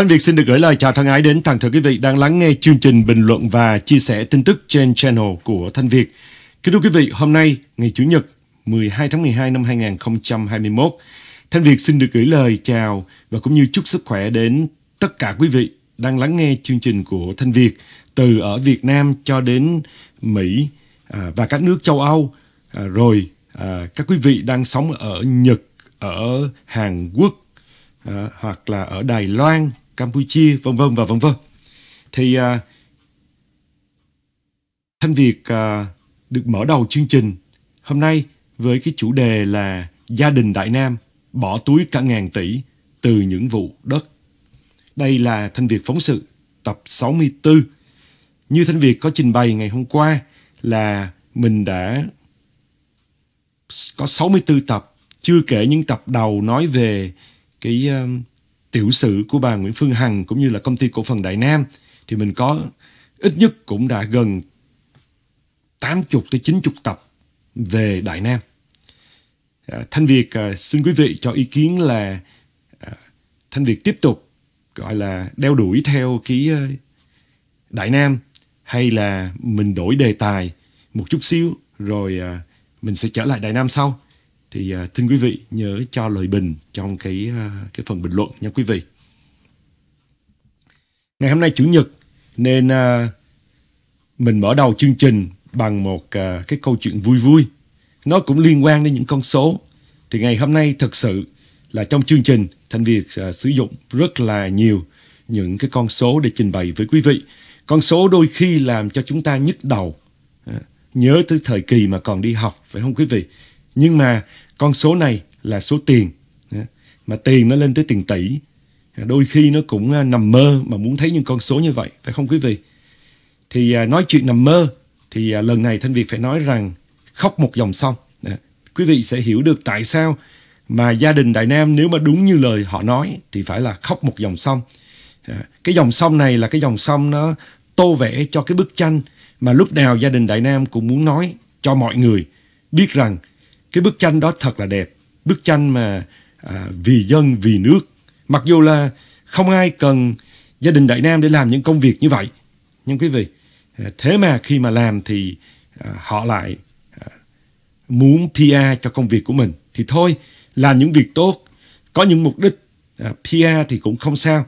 Thanh Việt xin được gửi lời chào thân ái đến toàn thể quý vị đang lắng nghe chương trình bình luận và chia sẻ tin tức trên channel của Thanh Việt. Kính thưa quý vị, hôm nay ngày Chủ nhật 12 tháng 12 năm 2021, Thanh Việt xin được gửi lời chào và cũng như chúc sức khỏe đến tất cả quý vị đang lắng nghe chương trình của Thanh Việt từ ở Việt Nam cho đến Mỹ và các nước châu Âu, rồi các quý vị đang sống ở Nhật, ở Hàn Quốc hoặc là ở Đài Loan, Campuchia, vân vân và vân vân. Thì Thanh Việt được mở đầu chương trình hôm nay với cái chủ đề là gia đình Đại Nam bỏ túi cả ngàn tỷ từ những vụ đất. Đây là Thanh Việt phóng sự tập 64. Như Thanh Việt có trình bày ngày hôm qua là mình đã có 64 tập, chưa kể những tập đầu nói về cái tiểu sử của bà Nguyễn Phương Hằng cũng như là công ty cổ phần Đại Nam, thì mình có ít nhất cũng đã gần 80 tới 90 tập về Đại Nam. Thanh Việt xin quý vị cho ý kiến là Thanh Việt tiếp tục gọi là đeo đuổi theo cái Đại Nam, hay là mình đổi đề tài một chút xíu rồi mình sẽ trở lại Đại Nam sau. Thì thưa quý vị nhớ cho lời bình trong cái phần bình luận nha quý vị. Ngày hôm nay Chủ nhật nên mình mở đầu chương trình bằng một cái câu chuyện vui vui. Nó cũng liên quan đến những con số. Thì ngày hôm nay thật sự là trong chương trình Thanh Việt sử dụng rất là nhiều những cái con số để trình bày với quý vị. Con số đôi khi làm cho chúng ta nhức đầu, nhớ tới thời kỳ mà còn đi học, phải không quý vị? Nhưng mà con số này là số tiền, mà tiền nó lên tới tiền tỷ. Đôi khi nó cũng nằm mơ mà muốn thấy những con số như vậy, phải không quý vị? Thì nói chuyện nằm mơ, thì lần này Thanh Việt phải nói rằng khóc một dòng sông. Quý vị sẽ hiểu được tại sao mà gia đình Đại Nam nếu mà đúng như lời họ nói thì phải là khóc một dòng sông. Cái dòng sông này là cái dòng sông nó tô vẽ cho cái bức tranh mà lúc nào gia đình Đại Nam cũng muốn nói cho mọi người biết rằng cái bức tranh đó thật là đẹp. Bức tranh mà vì dân, vì nước. Mặc dù là không ai cần gia đình Đại Nam để làm những công việc như vậy, nhưng quý vị, thế mà khi mà làm thì họ lại muốn PR cho công việc của mình. Thì thôi, làm những việc tốt, có những mục đích, PR thì cũng không sao.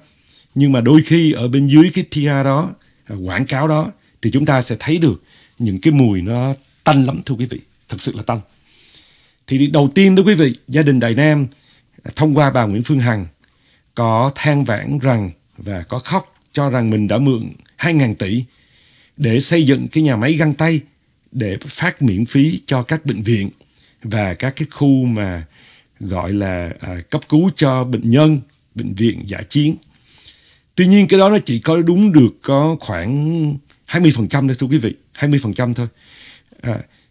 Nhưng mà đôi khi ở bên dưới cái PR đó, quảng cáo đó, thì chúng ta sẽ thấy được những cái mùi nó tanh lắm thưa quý vị. Thật sự là tanh. Thì đầu tiên đó quý vị, gia đình Đại Nam thông qua bà Nguyễn Phương Hằng có than vãn rằng và có khóc cho rằng mình đã mượn 2.000 tỷ để xây dựng cái nhà máy găng tay để phát miễn phí cho các bệnh viện và các cái khu mà gọi là cấp cứu cho bệnh nhân, bệnh viện dã chiến. Tuy nhiên cái đó nó chỉ có đúng được có khoảng 20% thôi thưa quý vị, 20% thôi.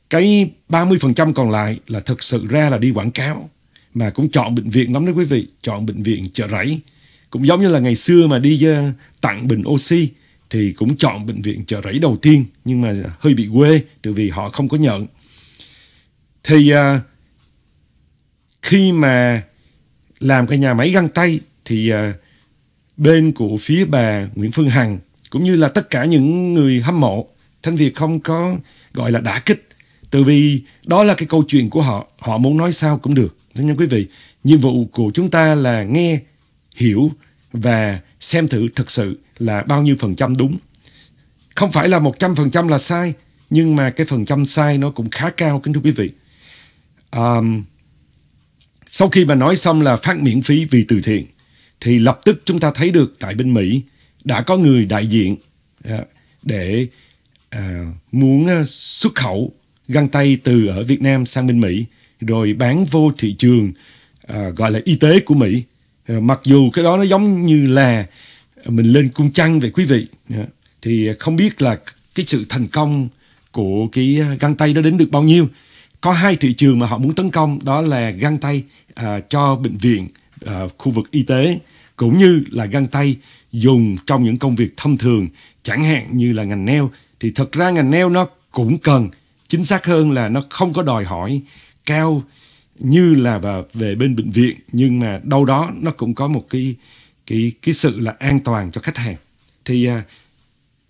Cái 30% còn lại là thực sự ra là đi quảng cáo, mà cũng chọn bệnh viện lắm đó quý vị, chọn bệnh viện Chợ Rẫy. Cũng giống như là ngày xưa mà đi tặng bình oxy thì cũng chọn bệnh viện Chợ Rẫy đầu tiên, nhưng mà hơi bị quê từ vì họ không có nhận. Thì khi mà làm cái nhà máy găng tay thì bên của phía bà Nguyễn Phương Hằng cũng như là tất cả những người hâm mộ, Thanh Việt không có gọi là đả kích. Từ vì đó là cái câu chuyện của họ, họ muốn nói sao cũng được. Thế nên quý vị, nhiệm vụ của chúng ta là nghe, hiểu và xem thử thực sự là bao nhiêu phần trăm đúng. Không phải là 100% là sai, nhưng mà cái phần trăm sai nó cũng khá cao, kính thưa quý vị. Sau khi mà nói xong là phát miễn phí vì từ thiện, thì lập tức chúng ta thấy được tại bên Mỹ đã có người đại diện để muốn xuất khẩu găng tay từ ở Việt Nam sang bên Mỹ, rồi bán vô thị trường gọi là y tế của Mỹ. Mặc dù cái đó nó giống như là mình lên cung trăng vậy quý vị. Thì không biết là cái sự thành công của cái găng tay đó đến được bao nhiêu. Có hai thị trường mà họ muốn tấn công, đó là găng tay cho bệnh viện, khu vực y tế, cũng như là găng tay dùng trong những công việc thông thường, chẳng hạn như là ngành nail. Thì thật ra ngành nail nó cũng cần, chính xác hơn là nó không có đòi hỏi cao như là về bên bệnh viện, nhưng mà đâu đó nó cũng có một cái cái sự là an toàn cho khách hàng. Thì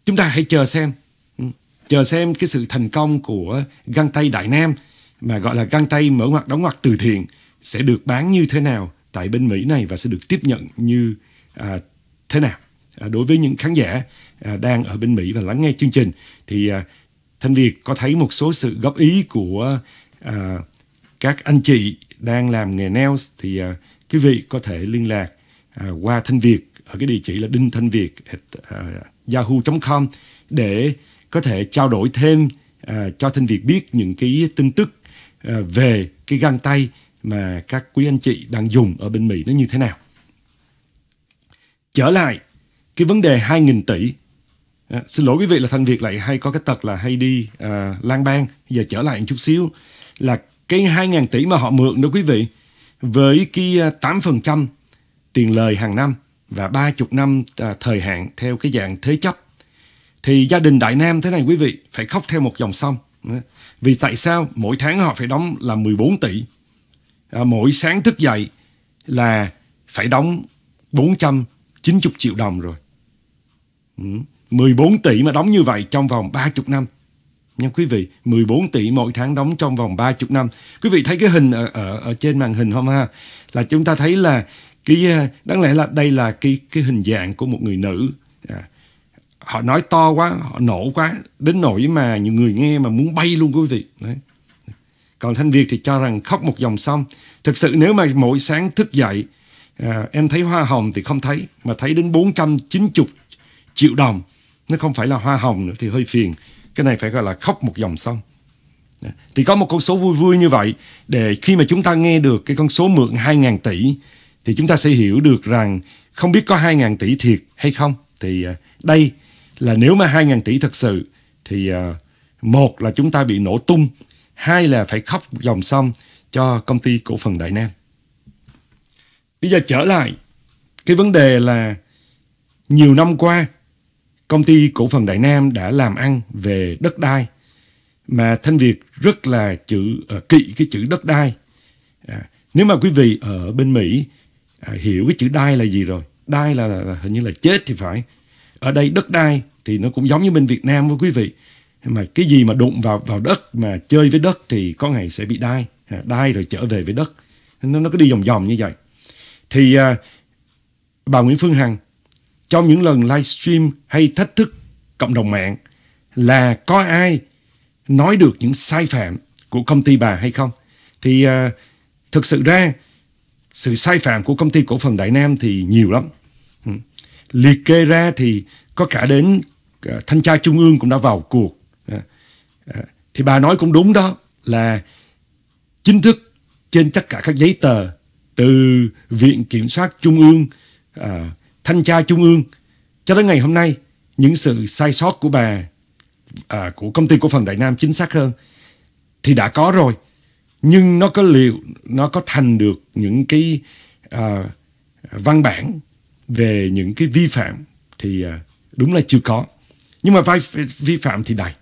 chúng ta hãy chờ xem cái sự thành công của găng tay Đại Nam, mà gọi là găng tay mở ngoặt đóng ngoặt từ thiện, sẽ được bán như thế nào tại bên Mỹ này và sẽ được tiếp nhận như thế nào đối với những khán giả đang ở bên Mỹ và lắng nghe chương trình. Thì Thanh Việt có thấy một số sự góp ý của các anh chị đang làm nghề nails, thì quý vị có thể liên lạc qua Thanh Việt ở cái địa chỉ là dinhthanhviet@yahoo.com để có thể trao đổi thêm cho Thanh Việt biết những cái tin tức về cái găng tay mà các quý anh chị đang dùng ở bên Mỹ nó như thế nào. Trở lại cái vấn đề 2.000 tỷ. Xin lỗi quý vị là Thanh Việt lại hay có cái tật là hay đi lang bang. Giờ trở lại một chút xíu là cái 2.000 tỷ mà họ mượn đó quý vị, với cái 8% tiền lời hàng năm và 30 năm thời hạn theo cái dạng thế chấp, thì gia đình Đại Nam thế này quý vị phải khóc theo một dòng sông. Vì tại sao mỗi tháng họ phải đóng là 14 tỷ, mỗi sáng thức dậy là phải đóng 490 triệu đồng rồi. 14 tỷ mà đóng như vậy trong vòng 30 năm. Nha quý vị, 14 tỷ mỗi tháng đóng trong vòng 30 năm. Quý vị thấy cái hình ở trên màn hình không ha? Là chúng ta thấy là cái, đáng lẽ là đây là cái hình dạng của một người nữ. Họ nói to quá, họ nổ quá đến nỗi mà nhiều người nghe mà muốn bay luôn quý vị. Đấy. Còn Thanh Việt thì cho rằng khóc một dòng sông. Thực sự nếu mà mỗi sáng thức dậy em thấy hoa hồng thì không thấy, mà thấy đến 490 triệu đồng, nó không phải là hoa hồng nữa thì hơi phiền. Cái này phải gọi là khóc một dòng sông. Thì có một con số vui vui như vậy, để khi mà chúng ta nghe được cái con số mượn 2.000 tỷ thì chúng ta sẽ hiểu được rằng không biết có 2.000 tỷ thiệt hay không. Thì đây là nếu mà 2.000 tỷ thật sự thì một là chúng ta bị nổ tung, hai là phải khóc dòng sông cho công ty cổ phần Đại Nam. Bây giờ trở lại cái vấn đề là nhiều năm qua công ty cổ phần Đại Nam đã làm ăn về đất đai, mà Thanh Việt rất là kỵ cái chữ đất đai. Nếu mà quý vị ở bên Mỹ hiểu cái chữ đai là gì rồi, đai là hình như là chết thì phải. Ở đây đất đai thì nó cũng giống như bên Việt Nam với quý vị, mà cái gì mà đụng vào đất, mà chơi với đất thì có ngày sẽ bị đai, đai rồi trở về với đất, nó cứ đi vòng như vậy. Thì bà Nguyễn Phương Hằng trong những lần livestream hay thách thức cộng đồng mạng là có ai nói được những sai phạm của công ty bà hay không. Thì thực sự ra sự sai phạm của công ty cổ phần Đại Nam thì nhiều lắm. Liệt kê ra thì có cả đến Thanh tra Trung ương cũng đã vào cuộc. Thì bà nói cũng đúng đó, là chính thức trên tất cả các giấy tờ từ Viện Kiểm soát Trung ương, Thanh tra Trung ương cho đến ngày hôm nay, những sự sai sót của bà, của công ty cổ phần Đại Nam chính xác hơn, thì đã có rồi. Nhưng nó có liệu nó có thành được những cái văn bản về những cái vi phạm thì đúng là chưa có. Nhưng mà vi phạm thì đầy,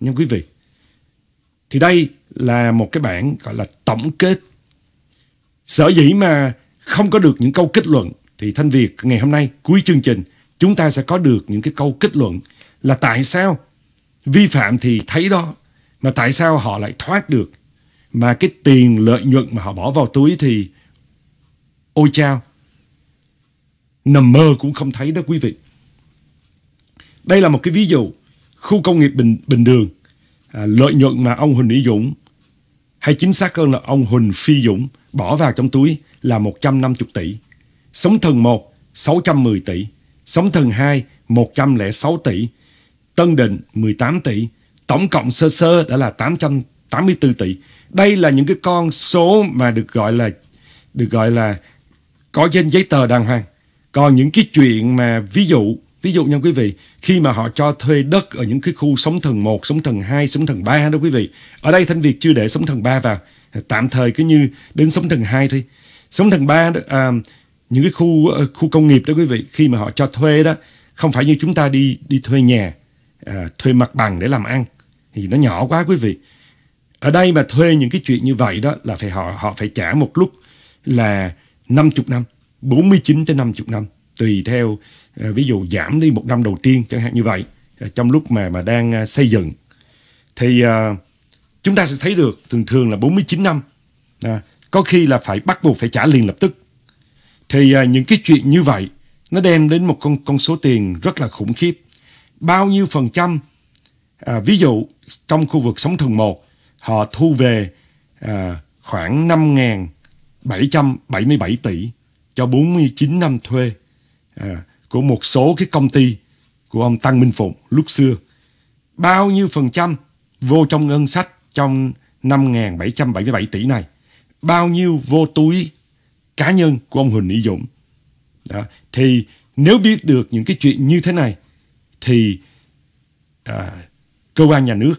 nha quý vị. Thì đây là một cái bản gọi là tổng kết. Sở dĩ mà không có được những câu kết luận thì Thanh Việt ngày hôm nay cuối chương trình chúng ta sẽ có được những cái câu kết luận là tại sao vi phạm thì thấy đó, mà tại sao họ lại thoát được, mà cái tiền lợi nhuận mà họ bỏ vào túi thì ôi chao, nằm mơ cũng không thấy đó quý vị. Đây là một cái ví dụ khu công nghiệp Bình Đường, lợi nhuận mà ông Huỳnh Uy Dũng, hay chính xác hơn là ông Huỳnh Phi Dũng bỏ vào trong túi là 150 tỷ. Sóng Thần 1, 610 tỷ. Sóng Thần 2, 106 tỷ. Tân Định, 18 tỷ. Tổng cộng sơ sơ đã là 884 tỷ. Đây là những cái con số mà được gọi là có trên giấy tờ đàng hoàng. Còn những cái chuyện mà ví dụ nha quý vị, khi mà họ cho thuê đất ở những cái khu Sóng Thần 1, Sóng Thần 2, Sóng Thần 3 đó quý vị. Ở đây Thanh Việt chưa để Sóng Thần 3 vào, tạm thời cứ như đến Sóng Thần 2 thôi. Sóng Thần 3 đó, những cái khu công nghiệp đó quý vị, khi mà họ cho thuê đó, không phải như chúng ta đi thuê nhà, thuê mặt bằng để làm ăn thì nó nhỏ quá quý vị. Ở đây mà thuê những cái chuyện như vậy đó là phải họ phải trả một lúc là 50 năm, 49 đến 50 năm tùy theo, ví dụ giảm đi một năm đầu tiên chẳng hạn như vậy, trong lúc mà đang xây dựng. Thì chúng ta sẽ thấy được thường thường là 49 năm, có khi là phải bắt buộc phải trả liền lập tức. Thì những cái chuyện như vậy nó đem đến một con số tiền rất là khủng khiếp. Bao nhiêu phần trăm, ví dụ trong khu vực Sóng Thần 1 họ thu về khoảng 5.777 tỷ cho 49 năm thuê của một số cái công ty của ông Tăng Minh Phụng lúc xưa. Bao nhiêu phần trăm vô trong ngân sách trong 5.777 tỷ này? Bao nhiêu vô túi cá nhân của ông Huỳnh Uy Dũng? Đó. Thì nếu biết được những cái chuyện như thế này thì cơ quan nhà nước,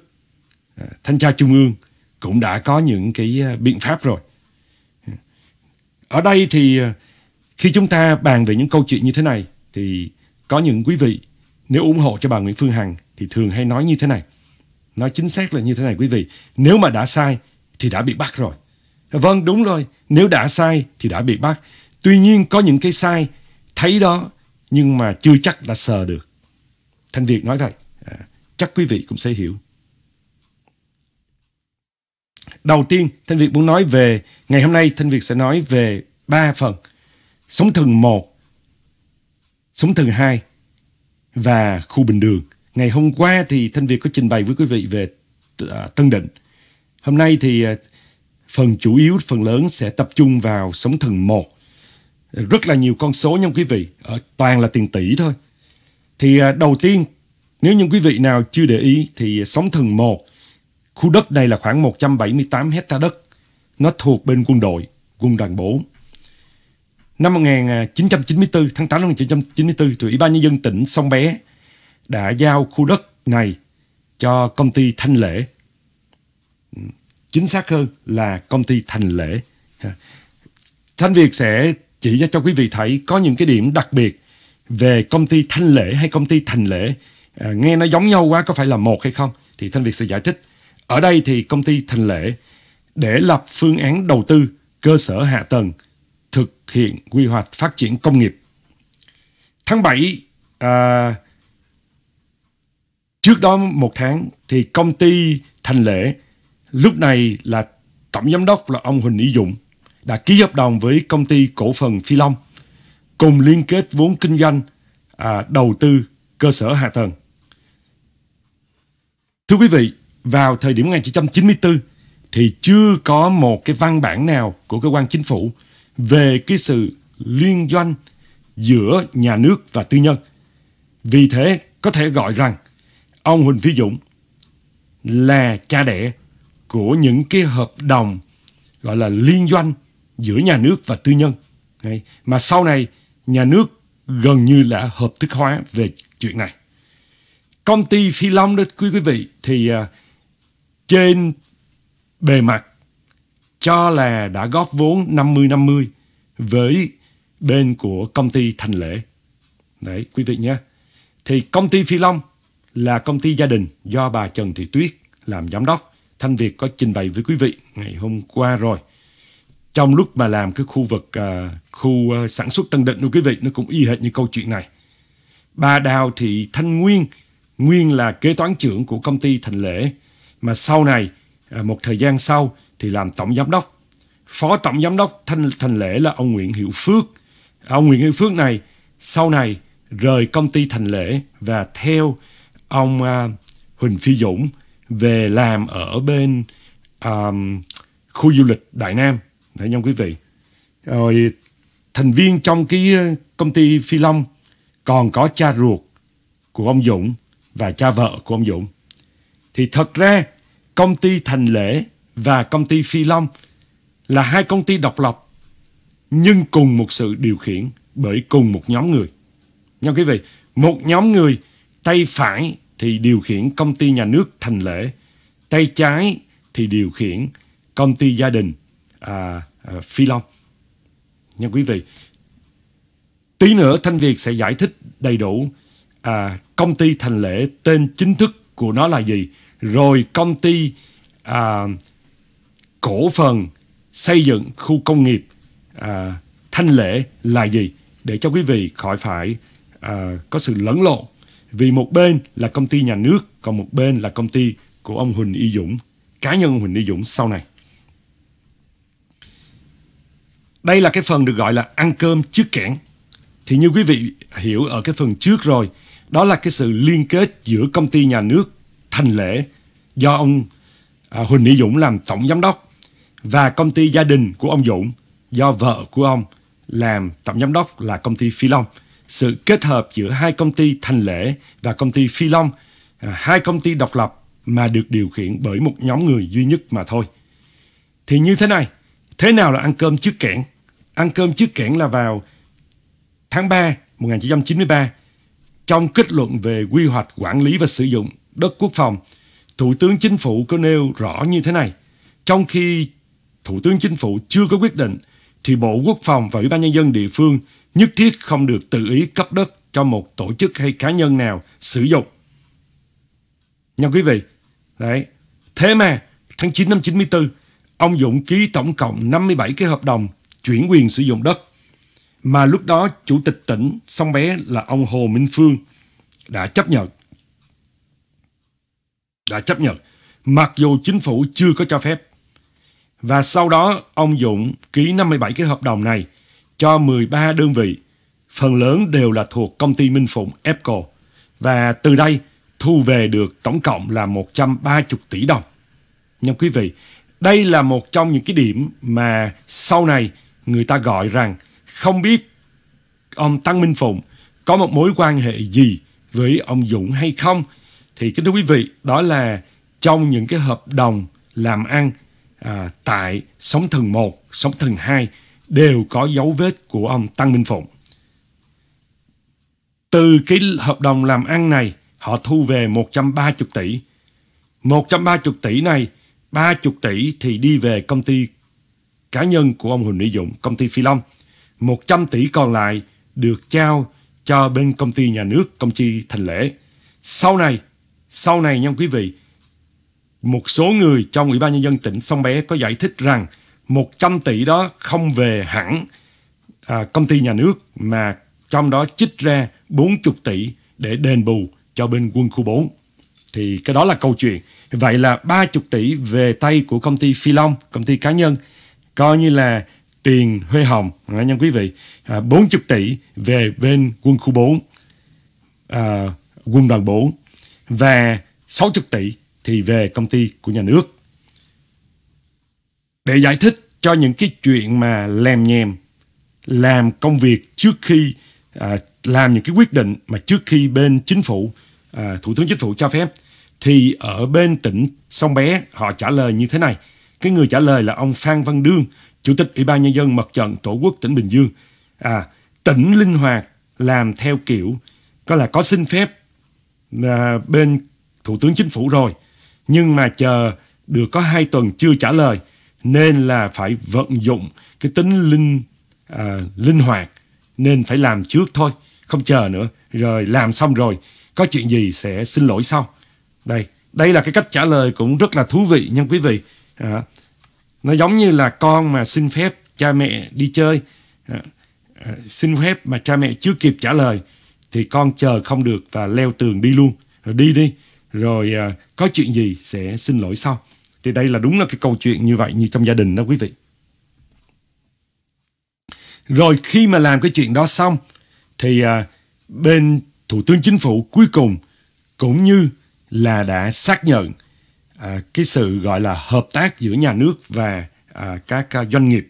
thanh tra trung ương cũng đã có những cái biện pháp rồi. Ở đây thì khi chúng ta bàn về những câu chuyện như thế này thì có những quý vị nếu ủng hộ cho bà Nguyễn Phương Hằng thì thường hay nói như thế này. Nói chính xác là như thế này quý vị, nếu mà đã sai thì đã bị bắt rồi. Vâng, đúng rồi, nếu đã sai thì đã bị bắt. Tuy nhiên có những cái sai thấy đó nhưng mà chưa chắc đã sờ được. Thanh Việt nói vậy, chắc quý vị cũng sẽ hiểu. Đầu tiên Thanh Việt muốn nói về, ngày hôm nay Thanh Việt sẽ nói về 3 phần: Sóng Thần 1, Sóng Thần 2 và khu Bình Đường. Ngày hôm qua thì Thanh Việt có trình bày với quý vị về Tân Định. Hôm nay thì phần chủ yếu, phần lớn sẽ tập trung vào Sóng Thần 1. Rất là nhiều con số nha quý vị, toàn là tiền tỷ thôi. Thì đầu tiên, nếu những quý vị nào chưa để ý thì Sóng Thần 1, khu đất này là khoảng 178 hectare đất. Nó thuộc bên quân đội, quân đoàn 4. Năm 1994, tháng 8 năm 1994, thì Ủy ban Nhân dân tỉnh Sông Bé đã giao khu đất này cho công ty Thanh Lễ. Chính xác hơn là công ty Thành Lễ. Thanh Việt sẽ chỉ cho quý vị thấy có những cái điểm đặc biệt về công ty Thanh Lễ hay công ty Thành Lễ. Nghe nó giống nhau quá, có phải là một hay không? Thì Thanh Việt sẽ giải thích. Ở đây thì công ty Thành Lễ để lập phương án đầu tư, cơ sở hạ tầng, thực hiện quy hoạch phát triển công nghiệp. Tháng 7, trước đó một tháng, thì công ty Thành Lễ, lúc này là tổng giám đốc là ông Huỳnh Uy Dũng, đã ký hợp đồng với công ty cổ phần Phi Long cùng liên kết vốn kinh doanh, đầu tư, cơ sở hạ tầng. Thưa quý vị, vào thời điểm 1994 thì chưa có một cái văn bản nào của cơ quan chính phủ về cái sự liên doanh giữa nhà nước và tư nhân. Vì thế có thể gọi rằng ông Huỳnh Phi Dũng là cha đẻ của những cái hợp đồng gọi là liên doanh giữa nhà nước và tư nhân. Đấy. Mà sau này nhà nước gần như là hợp thức hóa về chuyện này. Công ty Phi Long đó quý vị thì trên bề mặt cho là đã góp vốn 50-50 với bên của công ty Thành Lễ. Đấy quý vị nhé. Thì công ty Phi Long là công ty gia đình do bà Trần Thị Tuyết làm giám đốc. Thanh Việt có trình bày với quý vị ngày hôm qua rồi. Trong lúc mà làm cái khu vực khu sản xuất Tân Định của quý vị, nó cũng y hệt như câu chuyện này. Bà Đào Thị Thanh Nguyên, nguyên là kế toán trưởng của công ty Thành Lễ, mà sau này một thời gian sau thì làm tổng giám đốc. Phó tổng giám đốc Thành Lễ là ông Nguyễn Hiệu Phước. Ông Nguyễn Hiệu Phước này sau này rời công ty Thành Lễ và theo ông Huỳnh Phi Dũng về làm ở bên khu du lịch Đại Nam. Đấy nha quý vị. Rồi thành viên trong cái công ty Phi Long còn có cha ruột của ông Dũng và cha vợ của ông Dũng. Thì thật ra công ty Thành Lễ và công ty Phi Long là hai công ty độc lập nhưng cùng một sự điều khiển bởi cùng một nhóm người. Nha quý vị, một nhóm người tay phải thì điều khiển công ty nhà nước Thành Lễ, tay trái thì điều khiển công ty gia đình Phi Long. Nha quý vị, tí nữa Thanh Việt sẽ giải thích đầy đủ công ty Thành Lễ tên chính thức của nó là gì, rồi công ty cổ phần xây dựng khu công nghiệp Thanh Lễ là gì. để cho quý vị khỏi phải có sự lẫn lộn. Vì một bên là công ty nhà nước, còn một bên là công ty của ông Huỳnh Uy Dũng, cá nhân Huỳnh Uy Dũng sau này. Đây là cái phần được gọi là ăn cơm trước kẽn. Thì như quý vị hiểu ở cái phần trước rồi, đó là cái sự liên kết giữa công ty nhà nước Thành Lễ do ông Huỳnh Uy Dũng làm tổng giám đốc và công ty gia đình của ông Dũng do vợ của ông làm tổng giám đốc là công ty Phi Long. Sự kết hợp giữa hai công ty Thành Lễ và công ty Phi Long, hai công ty độc lập mà được điều khiển bởi một nhóm người duy nhất mà thôi. Thì như thế này, thế nào là ăn cơm trước kẽn? Ăn cơm trước kẽn là vào tháng 3 1993, trong kết luận về quy hoạch quản lý và sử dụng đất quốc phòng, Thủ tướng Chính phủ có nêu rõ như thế này. Trong khi Thủ tướng Chính phủ chưa có quyết định, thì Bộ Quốc phòng và Ủy ban Nhân dân địa phương nhất thiết không được tự ý cấp đất cho một tổ chức hay cá nhân nào sử dụng. Nha quý vị, đấy. Thế mà tháng 9 năm 94, ông Dũng ký tổng cộng 57 cái hợp đồng chuyển quyền sử dụng đất, mà lúc đó Chủ tịch tỉnh Sông Bé là ông Hồ Minh Phương đã chấp nhận. Mặc dù chính phủ chưa có cho phép. Và sau đó ông Dũng ký 57 cái hợp đồng này cho 13 đơn vị, phần lớn đều là thuộc công ty Minh Phụng EPCO. Và từ đây thu về được tổng cộng là 130 tỷ đồng. Nha quý vị, đây là một trong những cái điểm mà sau này người ta gọi rằng không biết ông Tăng Minh Phụng có một mối quan hệ gì với ông Dũng hay không. Thì kính thưa quý vị, đó là trong những cái hợp đồng làm ăn tại Sóng Thần 1, Sóng Thần 2 đều có dấu vết của ông Tăng Minh Phụng. Từ cái hợp đồng làm ăn này, họ thu về 130 tỷ. 130 tỷ này, 30 tỷ thì đi về công ty cá nhân của ông Huỳnh Uy Dũng, công ty Phi Long. 100 tỷ còn lại được trao cho bên công ty nhà nước, công ty Thành Lễ. Sau này nha quý vị, một số người trong Ủy ban Nhân dân tỉnh Sông Bé có giải thích rằng 100 tỷ đó không về hẳn công ty nhà nước, mà trong đó chích ra 40 tỷ để đền bù cho bên quân khu 4. Thì cái đó là câu chuyện. Vậy là 30 tỷ về tay của công ty Phi Long, công ty cá nhân, coi như là tiền huê hồng nha quý vị. 40 tỷ về bên quân khu 4, quân đoàn 4, và 60 tỷ thì về công ty của nhà nước. Để giải thích cho những cái chuyện mà lèm nhèm, làm công việc trước khi làm những cái quyết định mà trước khi bên chính phủ, Thủ tướng Chính phủ cho phép, thì ở bên tỉnh Sông Bé họ trả lời như thế này. Cái người trả lời là ông Phan Văn Đương, Chủ tịch Ủy ban Nhân dân Mặt trận Tổ quốc tỉnh Bình Dương. Tỉnh linh hoạt làm theo kiểu có là có xin phép bên Thủ tướng Chính phủ rồi, nhưng mà chờ được có 2 tuần chưa trả lời, nên là phải vận dụng cái tính linh hoạt, nên phải làm trước thôi, không chờ nữa. Rồi làm xong rồi có chuyện gì sẽ xin lỗi sau. Đây là cái cách trả lời cũng rất là thú vị nha quý vị. Nó giống như là con mà xin phép cha mẹ đi chơi, xin phép mà cha mẹ chưa kịp trả lời thì con chờ không được và leo tường đi luôn, rồi đi rồi có chuyện gì sẽ xin lỗi sau. Thì đây là đúng là cái câu chuyện như vậy, như trong gia đình đó quý vị. Rồi khi mà làm cái chuyện đó xong thì bên Thủ tướng Chính phủ cuối cùng cũng như là đã xác nhận cái sự gọi là hợp tác giữa nhà nước và các doanh nghiệp.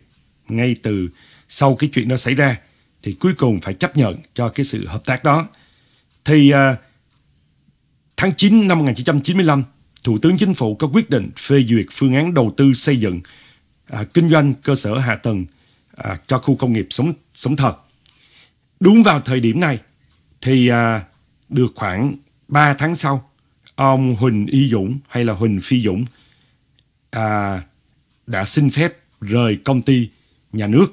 Ngay từ sau cái chuyện đó xảy ra thì cuối cùng phải chấp nhận cho cái sự hợp tác đó. Thì tháng 9 năm 1995, Thủ tướng Chính phủ có quyết định phê duyệt phương án đầu tư xây dựng kinh doanh cơ sở hạ tầng cho khu công nghiệp Sóng Thần. Đúng vào thời điểm này thì được khoảng 3 tháng sau, ông Huỳnh Uy Dũng hay là Huỳnh Phi Dũng đã xin phép rời công ty nhà nước.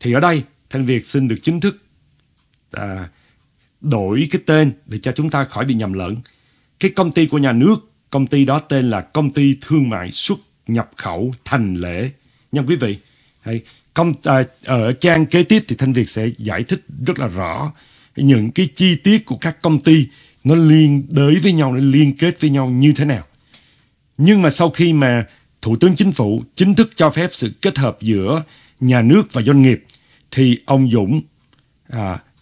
Thì ở đây Thanh Việt xin được chính thức đổi cái tên để cho chúng ta khỏi bị nhầm lẫn. Cái công ty của nhà nước, công ty đó tên là Công ty Thương mại Xuất nhập khẩu Thành Lễ. Nha quý vị, Ở trang kế tiếp thì Thanh Việt sẽ giải thích rất là rõ những cái chi tiết của các công ty nó liên đới với nhau, nó liên kết với nhau như thế nào. Nhưng mà sau khi mà Thủ tướng Chính phủ chính thức cho phép sự kết hợp giữa nhà nước và doanh nghiệp thì ông Dũng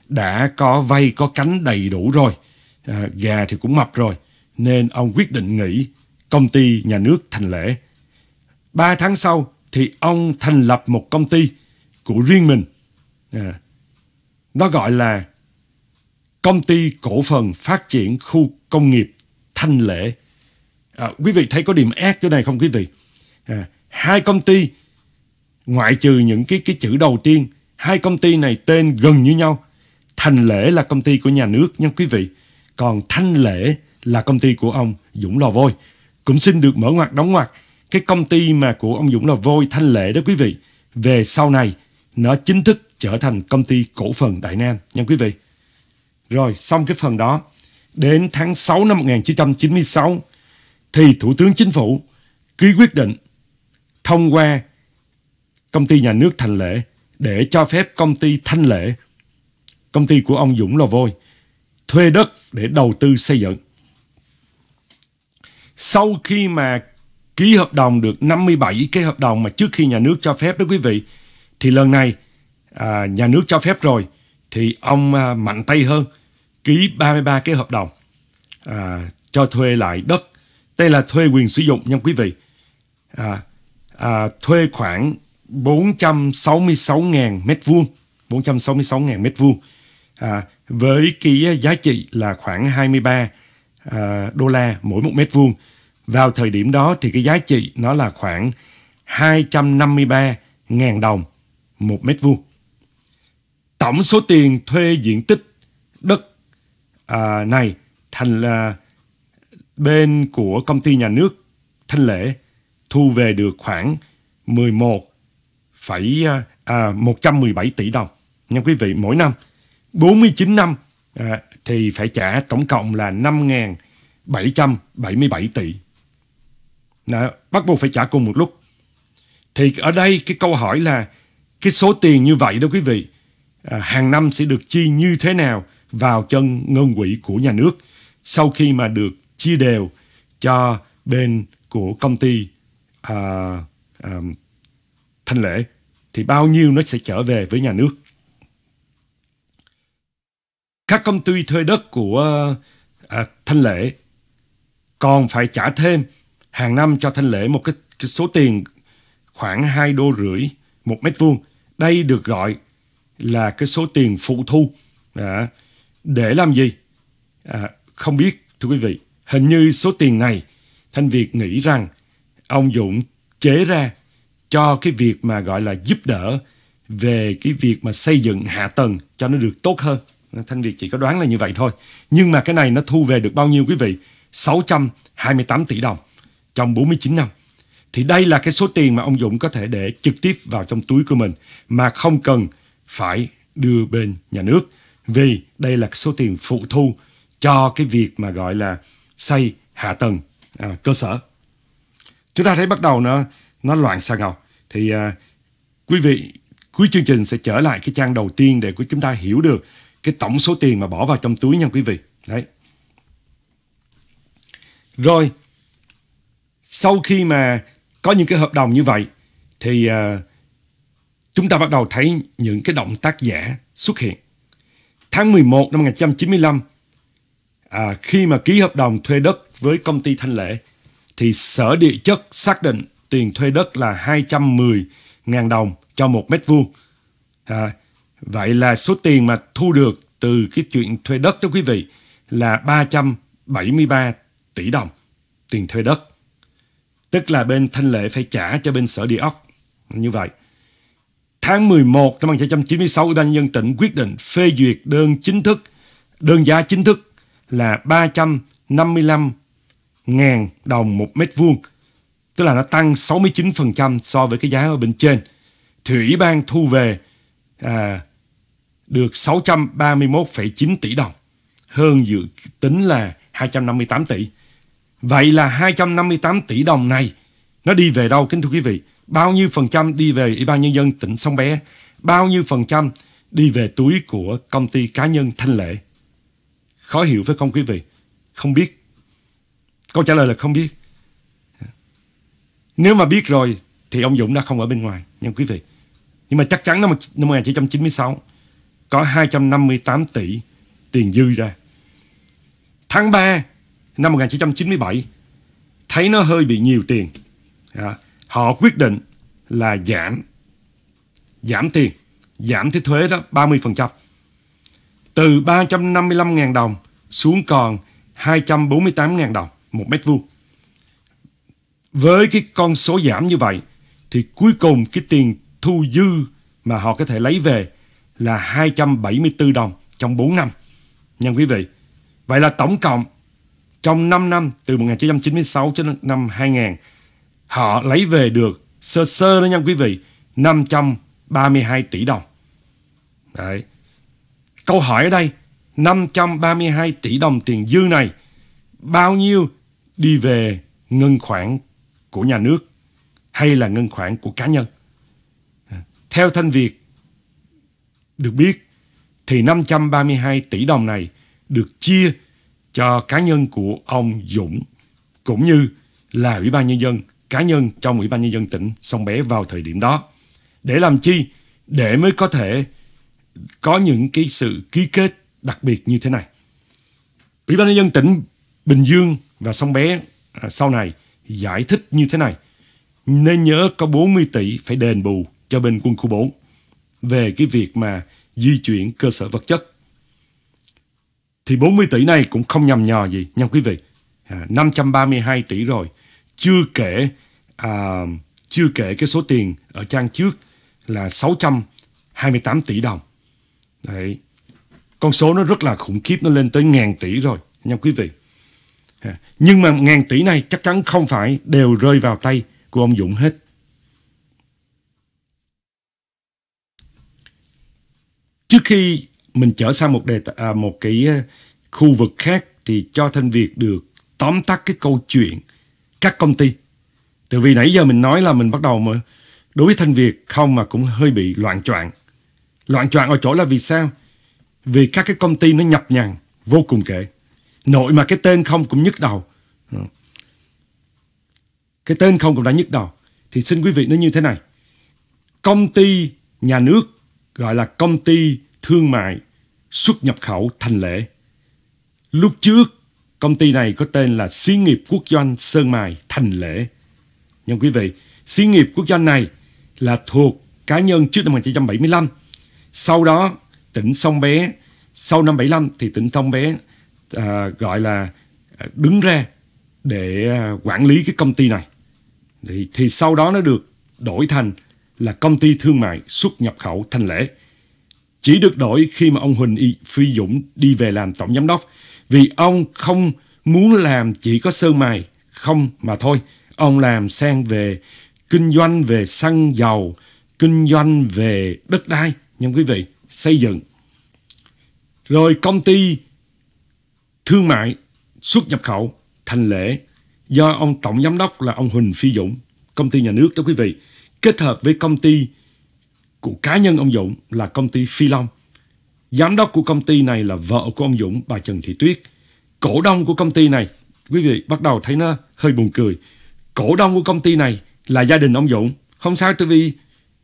đã có vây có cánh đầy đủ rồi, gà thì cũng mập rồi, nên ông quyết định nghỉ công ty nhà nước Thành Lễ. 3 tháng sau thì ông thành lập một công ty của riêng mình, nó gọi là Công ty Cổ phần Phát triển Khu Công nghiệp Thanh Lễ. Quý vị thấy có điểm ác chỗ này không quý vị? Hai công ty, ngoại trừ những cái chữ đầu tiên, hai công ty này tên gần như nhau. Thành Lễ là công ty của nhà nước nha quý vị, còn Thanh Lễ là công ty của ông Dũng Lò Vôi. Cũng xin được mở ngoặc đóng ngoặc, cái công ty mà của ông Dũng Lò Vôi Thanh Lễ đó quý vị, về sau này nó chính thức trở thành Công ty Cổ phần Đại Nam nha quý vị. Rồi xong cái phần đó, đến tháng 6 năm 1996 thì Thủ tướng Chính phủ ký quyết định thông qua công ty nhà nước Thành Lễ để cho phép công ty Thanh Lễ, công ty của ông Dũng Lò Vôi, thuê đất để đầu tư xây dựng. Sau khi mà ký hợp đồng được 57 cái hợp đồng mà trước khi nhà nước cho phép đó quý vị, thì lần này nhà nước cho phép rồi thì ông mạnh tay hơn, ký 33 cái hợp đồng cho thuê lại đất. Đây là thuê quyền sử dụng nha quý vị. Thuê khoảng 466.000 m2, 466.000 m2 với cái giá trị là khoảng 23 đô la mỗi một mét vuông. Vào thời điểm đó thì cái giá trị nó là khoảng 253.000 đồng một mét vuông. Tổng số tiền thuê diện tích đất này thành là bên của công ty nhà nước Thanh Lễ thu về được khoảng 117 tỷ đồng nha quý vị, mỗi năm. 49 năm thì phải trả tổng cộng là 5.777 tỷ. Đó, bắt buộc phải trả cùng một lúc. Thì ở đây cái câu hỏi là cái số tiền như vậy đó quý vị, hàng năm sẽ được chi như thế nào vào chân ngân quỹ của nhà nước sau khi mà được chia đều cho bên của công ty Thanh Lễ, thì bao nhiêu nó sẽ trở về với nhà nước. Các công ty thuê đất của Thanh Lễ còn phải trả thêm hàng năm cho Thanh Lễ một cái số tiền khoảng 2,5 đô một mét vuông. Đây được gọi là cái số tiền phụ thu. Để làm gì? Không biết thưa quý vị. Hình như số tiền này Thanh Việt nghĩ rằng ông Dũng chế ra cho cái việc mà gọi là giúp đỡ về cái việc mà xây dựng hạ tầng cho nó được tốt hơn. Thanh Việt chỉ có đoán là như vậy thôi. Nhưng mà cái này nó thu về được bao nhiêu quý vị? 628 tỷ đồng trong 49 năm. Thì đây là cái số tiền mà ông Dũng có thể để trực tiếp vào trong túi của mình mà không cần phải đưa bên nhà nước, vì đây là cái số tiền phụ thu cho cái việc mà gọi là xây hạ tầng cơ sở. Chúng ta thấy bắt đầu nó loạn xà ngầu. Thì quý vị cuối chương trình sẽ trở lại cái trang đầu tiên để chúng ta hiểu được cái tổng số tiền mà bỏ vào trong túi nha quý vị. Đấy. Rồi sau khi mà có những cái hợp đồng như vậy thì chúng ta bắt đầu thấy những cái động tác giả xuất hiện. Tháng 11 năm 1995, khi mà ký hợp đồng thuê đất với công ty Thanh Lễ, thì Sở Địa chất xác định tiền thuê đất là 210.000 đồng cho một mét vuông. Vậy là số tiền mà thu được từ cái chuyện thuê đất đó quý vị là 373 tỷ đồng tiền thuê đất. Tức là bên Thanh Lễ phải trả cho bên Sở Địa ốc như vậy. Tháng 11 năm 1996, Ủy ban nhân dân tỉnh quyết định phê duyệt đơn giá chính thức là 355.000 đồng một mét vuông, tức là nó tăng 69% so với cái giá ở bên trên. Thì Ủy ban thu về được 631,9 tỷ đồng, hơn dự tính là 258 tỷ. Vậy là 258 tỷ đồng này nó đi về đâu kính thưa quý vị? bao nhiêu phần trăm đi về Ủy ban Nhân dân tỉnh Sông Bé, bao nhiêu phần trăm đi về túi của công ty cá nhân Thanh Lễ. Khó hiểu phải không quý vị? Không biết. Câu trả lời là không biết. Nếu mà biết rồi thì ông Dũng đã không ở bên ngoài, nha quý vị. Nhưng mà chắc chắn năm 1996 có 258 tỷ tiền dư ra. Tháng 3 năm 1997 thấy nó hơi bị nhiều tiền. Họ quyết định là giảm tiền, giảm cái thuế đó 30%. Từ 355.000 đồng xuống còn 248.000 đồng một mét vuông. Với cái con số giảm như vậy thì cuối cùng cái tiền thu dư mà họ có thể lấy về là 274 đồng trong 4 năm. Nha quý vị. Vậy là tổng cộng trong 5 năm từ 1996 cho đến năm 2000 họ lấy về được sơ sơ đó nha quý vị, 532 tỷ đồng. Đấy. Câu hỏi ở đây, 532 tỷ đồng tiền dư này bao nhiêu đi về ngân khoản của nhà nước hay là ngân khoản của cá nhân? Theo Thanh Việt được biết thì 532 tỷ đồng này được chia cho cá nhân của ông Dũng cũng như là Ủy ban Nhân dân, cá nhân trong Ủy ban Nhân dân tỉnh Sông Bé vào thời điểm đó. Để làm chi? Để mới có thể có những cái sự ký kết đặc biệt như thế này. Ủy ban Nhân dân tỉnh Bình Dương và Sông Bé sau này giải thích như thế này: nên nhớ có 40 tỷ phải đền bù cho bên quân khu 4 về cái việc mà di chuyển cơ sở vật chất. Thì 40 tỷ này cũng không nhằm nhò gì nha quý vị. 532 tỷ rồi, chưa kể cái số tiền ở trang trước là 628 tỷ đồng. Đấy. Con số nó rất là khủng khiếp, nó lên tới 1.000 tỷ rồi nha quý vị. Nhưng mà 1.000 tỷ này chắc chắn không phải đều rơi vào tay của ông Dũng hết. Trước khi mình trở sang một cái khu vực khác thì cho Thanh Việt được tóm tắt cái câu chuyện các công ty. Từ vì nãy giờ mình nói là mình bắt đầu mà đối với Thanh Việt không mà cũng hơi bị loạn choạng. Loạn choạng ở chỗ là vì sao? Vì các cái công ty nó nhập nhằng vô cùng kể. Nội mà cái tên không cũng nhức đầu. Cái tên không cũng đã nhức đầu. Thì xin quý vị nó như thế này. Công ty nhà nước gọi là Công ty Thương mại Xuất nhập khẩu Thành Lễ. Lúc trước công ty này có tên là Xí nghiệp Quốc doanh Sơn mài Thành Lễ. Nhưng quý vị, xí nghiệp quốc doanh này là thuộc cá nhân trước năm 1975. Sau đó tỉnh Sông Bé, sau năm 75 thì tỉnh Sông Bé gọi là đứng ra để quản lý cái công ty này. Thì sau đó nó được đổi thành là Công ty Thương mại Xuất nhập khẩu Thành Lễ. Chỉ được đổi khi mà ông Huỳnh Phi Dũng đi về làm tổng giám đốc. Vì ông không muốn làm chỉ có sơn mài không mà thôi. Ông làm sang về kinh doanh về xăng dầu, kinh doanh về đất đai, nha quý vị, xây dựng. Rồi Công ty Thương mại Xuất nhập khẩu Thành Lễ do ông tổng giám đốc là ông Huỳnh Phi Dũng, công ty nhà nước đó quý vị, kết hợp với công ty của cá nhân ông Dũng là công ty Phi Long. Giám đốc của công ty này là vợ của ông Dũng, bà Trần Thị Tuyết. Cổ đông của công ty này, quý vị bắt đầu thấy nó hơi buồn cười. Cổ đông của công ty này là gia đình ông Dũng. Không sao, tại vì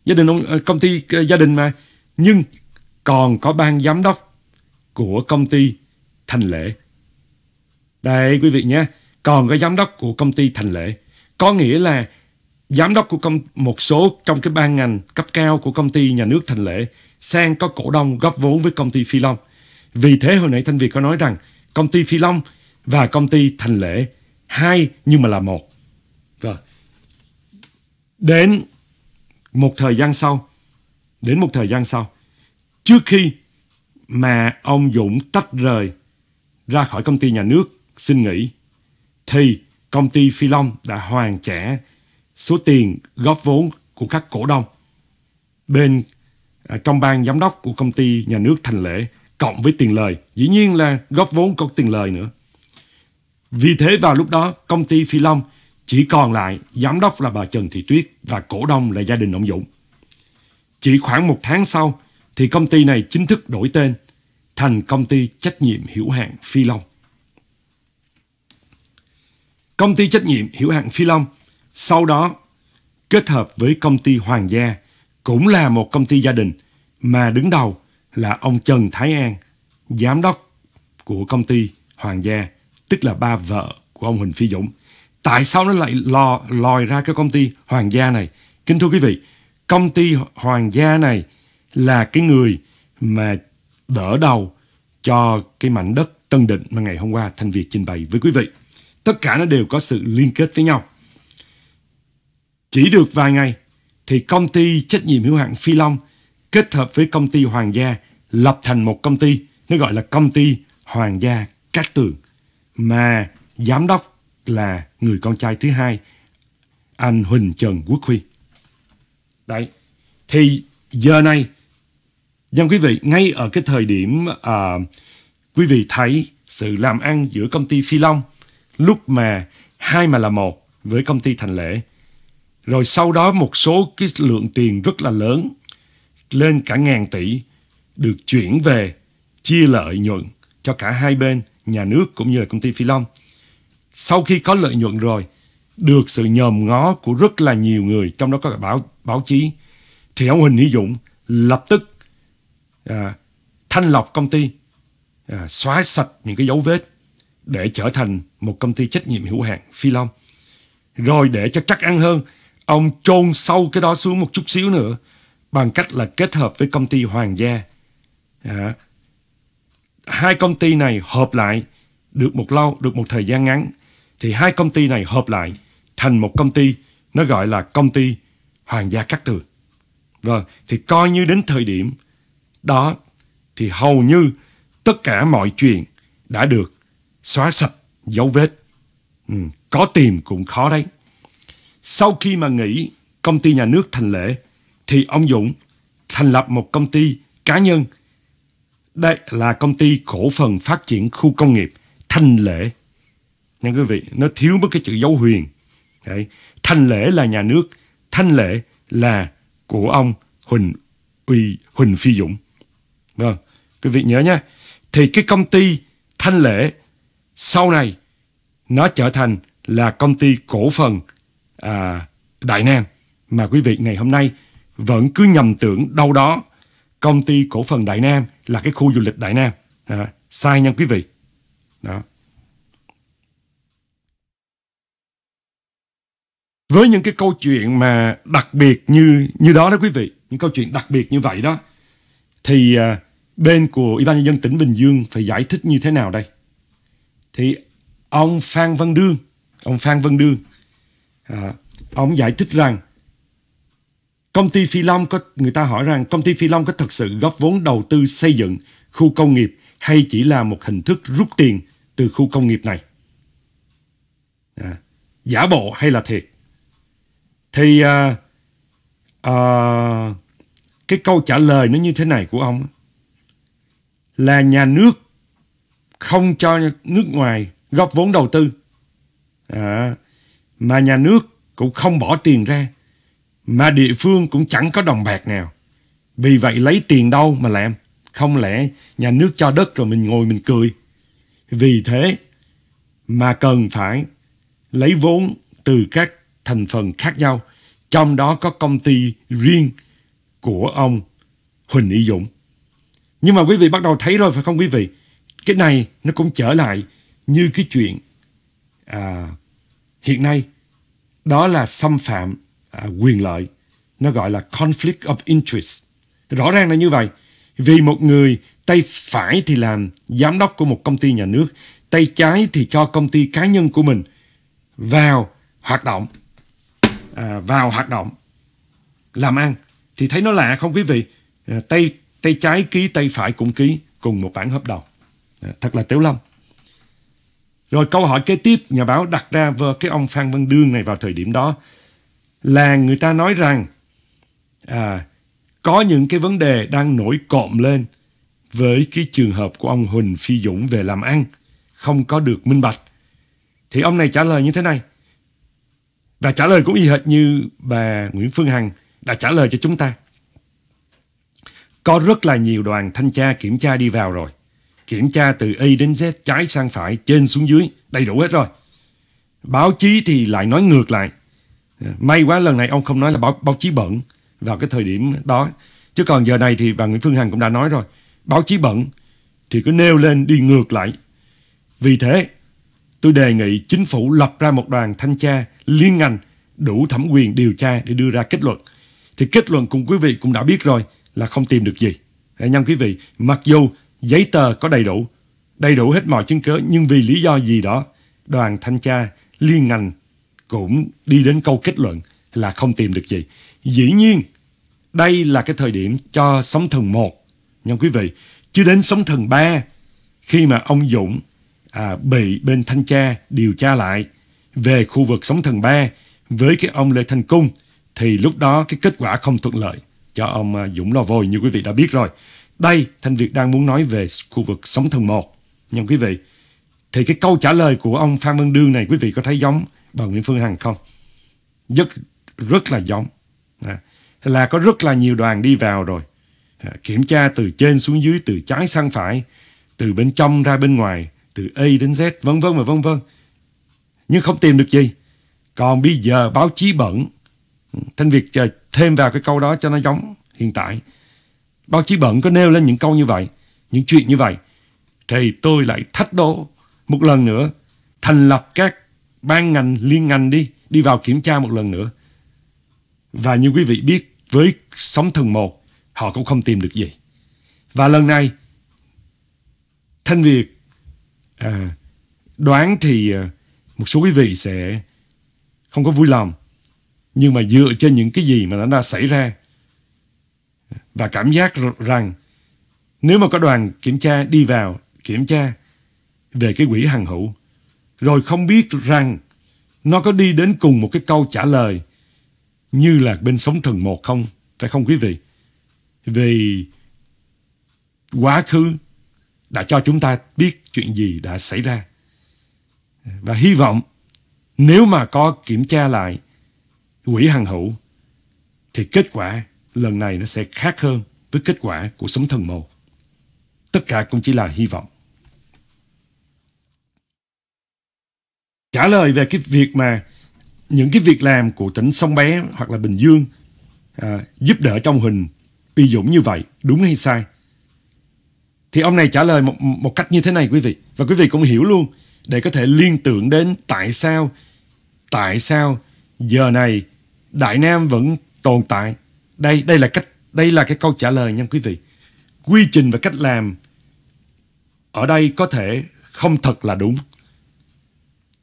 gia đình ông, công ty gia đình mà. Nhưng còn có ban giám đốc của công ty Thành Lễ. Đây quý vị nhé, còn có giám đốc của công ty Thành Lễ. Có nghĩa là giám đốc của một số trong cái ban ngành cấp cao của công ty nhà nước Thành Lễ sang có cổ đông góp vốn với công ty Phi Long. Vì thế hồi nãy Thanh Việt có nói rằng công ty Phi Long và công ty Thành Lễ hai nhưng mà là một. Vâng. Đến một thời gian sau, trước khi mà ông Dũng tách rời ra khỏi công ty nhà nước xin nghỉ, thì công ty Phi Long đã hoàn trả số tiền góp vốn của các cổ đông bên trong ban giám đốc của công ty nhà nước Thành Lễ cộng với tiền lời. Dĩ nhiên là góp vốn có tiền lời nữa. Vì thế vào lúc đó công ty Phi Long Chỉ còn lại giám đốc là bà Trần Thị Tuyết và cổ đông là gia đình ông Dũng. Chỉ khoảng một tháng sau thì công ty này chính thức đổi tên thành Công ty Trách nhiệm hữu hạn Phi Long. Công ty Trách nhiệm hữu hạn Phi Long sau đó kết hợp với công ty Hoàng Gia, cũng là một công ty gia đình mà đứng đầu là ông Trần Thái An, giám đốc của công ty Hoàng Gia, tức là ba vợ của ông Huỳnh Phi Dũng. Tại sao nó lại lòi ra cái công ty Hoàng Gia này? Kính thưa quý vị, công ty Hoàng Gia này là cái người mà đỡ đầu cho cái mảnh đất Tân Định mà ngày hôm qua Thanh Việt trình bày với quý vị. Tất cả nó đều có sự liên kết với nhau. Chỉ được vài ngày thì công ty trách nhiệm hữu hạn Phi Long kết hợp với công ty Hoàng Gia lập thành một công ty, nó gọi là Công ty Hoàng Gia Cát Tường, mà giám đốc là người con trai thứ hai, anh Huỳnh Trần Quốc Huy. Đấy, thì giờ này, nhằm quý vị, ngay ở cái thời điểm quý vị thấy sự làm ăn giữa công ty Phi Long, lúc mà hai mà là một với công ty Thành Lễ, rồi sau đó một số cái lượng tiền rất là lớn, lên cả ngàn tỷ, được chuyển về chia lợi nhuận cho cả hai bên, nhà nước cũng như là công ty Phi Long. Sau khi có lợi nhuận rồi, được sự nhòm ngó của rất là nhiều người, trong đó có cả báo chí, thì ông Huỳnh Uy Dũng lập tức thanh lọc công ty, xóa sạch những cái dấu vết để trở thành một công ty trách nhiệm hữu hạn Phi Long. Rồi để cho chắc ăn hơn, ông chôn sâu cái đó xuống một chút xíu nữa bằng cách là kết hợp với công ty Hoàng Gia. Hai công ty này hợp lại được một thời gian ngắn, thì hai công ty này hợp lại thành một công ty, nó gọi là Công ty Hoàng Gia Cát Tường. Vâng, thì coi như đến thời điểm đó thì hầu như tất cả mọi chuyện đã được xóa sạch dấu vết. Có tìm cũng khó đấy. Sau khi mà nghỉ công ty nhà nước Thành Lễ thì ông Dũng thành lập một công ty cá nhân, đây là Công ty Cổ phần Phát triển Khu công nghiệp Thanh Lễ. Nha quý vị, nó thiếu mất cái chữ dấu huyền. Đấy. Thanh Lễ là nhà nước, Thanh Lễ là của ông Huỳnh Phi Dũng. Vâng, quý vị nhớ nha. Thì cái công ty Thanh Lễ sau này nó trở thành là Công ty Cổ phần Đại Nam, mà quý vị ngày hôm nay vẫn cứ nhầm tưởng đâu đó Công ty Cổ phần Đại Nam là cái khu du lịch Đại Nam. Sai nha quý vị. Đó. Với những cái câu chuyện mà đặc biệt như đó đó quý vị, những câu chuyện đặc biệt như vậy đó, thì bên của Ủy ban nhân dân tỉnh Bình Dương phải giải thích như thế nào đây? Thì ông Phan Văn Đương, ông giải thích rằng công ty Phi Long người ta hỏi rằng công ty Phi Long có thật sự góp vốn đầu tư xây dựng khu công nghiệp hay chỉ là một hình thức rút tiền từ khu công nghiệp này? Giả bộ hay là thiệt? Thì cái câu trả lời nó như thế này của ông là nhà nước không cho nước ngoài góp vốn đầu tư, mà nhà nước cũng không bỏ tiền ra, mà địa phương cũng chẳng có đồng bạc nào. Vì vậy lấy tiền đâu mà làm? Không lẽ nhà nước cho đất rồi mình ngồi mình cười? Vì thế mà cần phải lấy vốn từ các thành phần khác nhau, trong đó có công ty riêng của ông Huỳnh Uy Dũng. Nhưng mà quý vị bắt đầu thấy rồi phải không quý vị? Cái này nó cũng trở lại như cái chuyện hiện nay, đó là xâm phạm quyền lợi, nó gọi là conflict of interest. Rõ ràng là như vậy. Vì một người tay phải thì làm giám đốc của một công ty nhà nước, tay trái thì cho công ty cá nhân của mình vào hoạt động làm ăn, thì thấy nó lạ không quý vị? Tay trái ký, tay phải cũng ký cùng một bản hợp đồng. Thật là tiểu lâm. Rồi câu hỏi kế tiếp nhà báo đặt ra với cái ông Phan Văn Đương này vào thời điểm đó là người ta nói rằng có những cái vấn đề đang nổi cộm lên với cái trường hợp của ông Huỳnh Phi Dũng về làm ăn không có được minh bạch. Thì ông này trả lời như thế này: Và trả lời cũng y hệt như bà Nguyễn Phương Hằng đã trả lời cho chúng ta. Có rất là nhiều đoàn thanh tra kiểm tra đi vào rồi. Kiểm tra từ A đến Z, trái sang phải, trên xuống dưới, đầy đủ hết rồi. Báo chí thì lại nói ngược lại. May quá lần này ông không nói là báo chí bẩn vào cái thời điểm đó. Chứ còn giờ này thì bà Nguyễn Phương Hằng cũng đã nói rồi. Báo chí bẩn thì cứ nêu lên đi ngược lại. Vì thế, tôi đề nghị chính phủ lập ra một đoàn thanh tra liên ngành đủ thẩm quyền điều tra để đưa ra kết luận. Thì kết luận cùng quý vị cũng đã biết rồi là không tìm được gì. Nhân quý vị, mặc dù giấy tờ có đầy đủ hết mọi chứng cứ, nhưng vì lý do gì đó, đoàn thanh tra liên ngành cũng đi đến câu kết luận là không tìm được gì. Dĩ nhiên, đây là cái thời điểm cho Sóng Thần 1, nhân quý vị. Chứ đến Sóng Thần 3, khi mà ông Dũng bị bên thanh tra điều tra lại về khu vực Sóng Thần 3 với cái ông Lê Thanh Cung, thì lúc đó cái kết quả không thuận lợi cho ông Dũng lo vôi như quý vị đã biết rồi. Đây, Thanh Việt đang muốn nói về khu vực Sóng Thần 1, nha quý vị. Thì cái câu trả lời của ông Phan Văn Đương này quý vị có thấy giống bà Nguyễn Phương Hằng không? Rất là giống. Là có rất là nhiều đoàn đi vào rồi. Kiểm tra từ trên xuống dưới, từ trái sang phải, từ bên trong ra bên ngoài, từ A đến Z, vân vân và vân vân. Nhưng không tìm được gì. Còn bây giờ báo chí bẩn, Thanh Việt thêm vào cái câu đó cho nó giống hiện tại. Báo chí bận có nêu lên những câu như vậy, những chuyện như vậy, thì tôi lại thách đố một lần nữa, thành lập các ban ngành liên ngành đi vào kiểm tra một lần nữa. Và như quý vị biết, với Sóng Thần 1, họ cũng không tìm được gì. Và lần này, Thanh Việt đoán thì một số quý vị sẽ không có vui lòng, nhưng mà dựa trên những cái gì mà nó đã xảy ra, và cảm giác rằng nếu mà có đoàn kiểm tra đi vào kiểm tra về cái quỹ hàng hữu, rồi không biết rằng nó có đi đến cùng một cái câu trả lời như là bên Sóng Thần 1 không, phải không quý vị? Vì quá khứ đã cho chúng ta biết chuyện gì đã xảy ra. Và hy vọng nếu mà có kiểm tra lại quỹ hàng hữu thì kết quả lần này nó sẽ khác hơn với kết quả của Sóng Thần 1. Tất cả cũng chỉ là hy vọng. Trả lời về cái việc mà những cái việc làm của tỉnh Sông Bé hoặc là Bình Dương giúp đỡ trong Huỳnh Uy Dũng như vậy, đúng hay sai? Thì ông này trả lời một cách như thế này quý vị. Và quý vị cũng hiểu luôn để có thể liên tưởng đến tại sao giờ này Đại Nam vẫn tồn tại. Đây là cái câu trả lời nha quý vị. Quy trình và cách làm ở đây có thể không thật là đúng.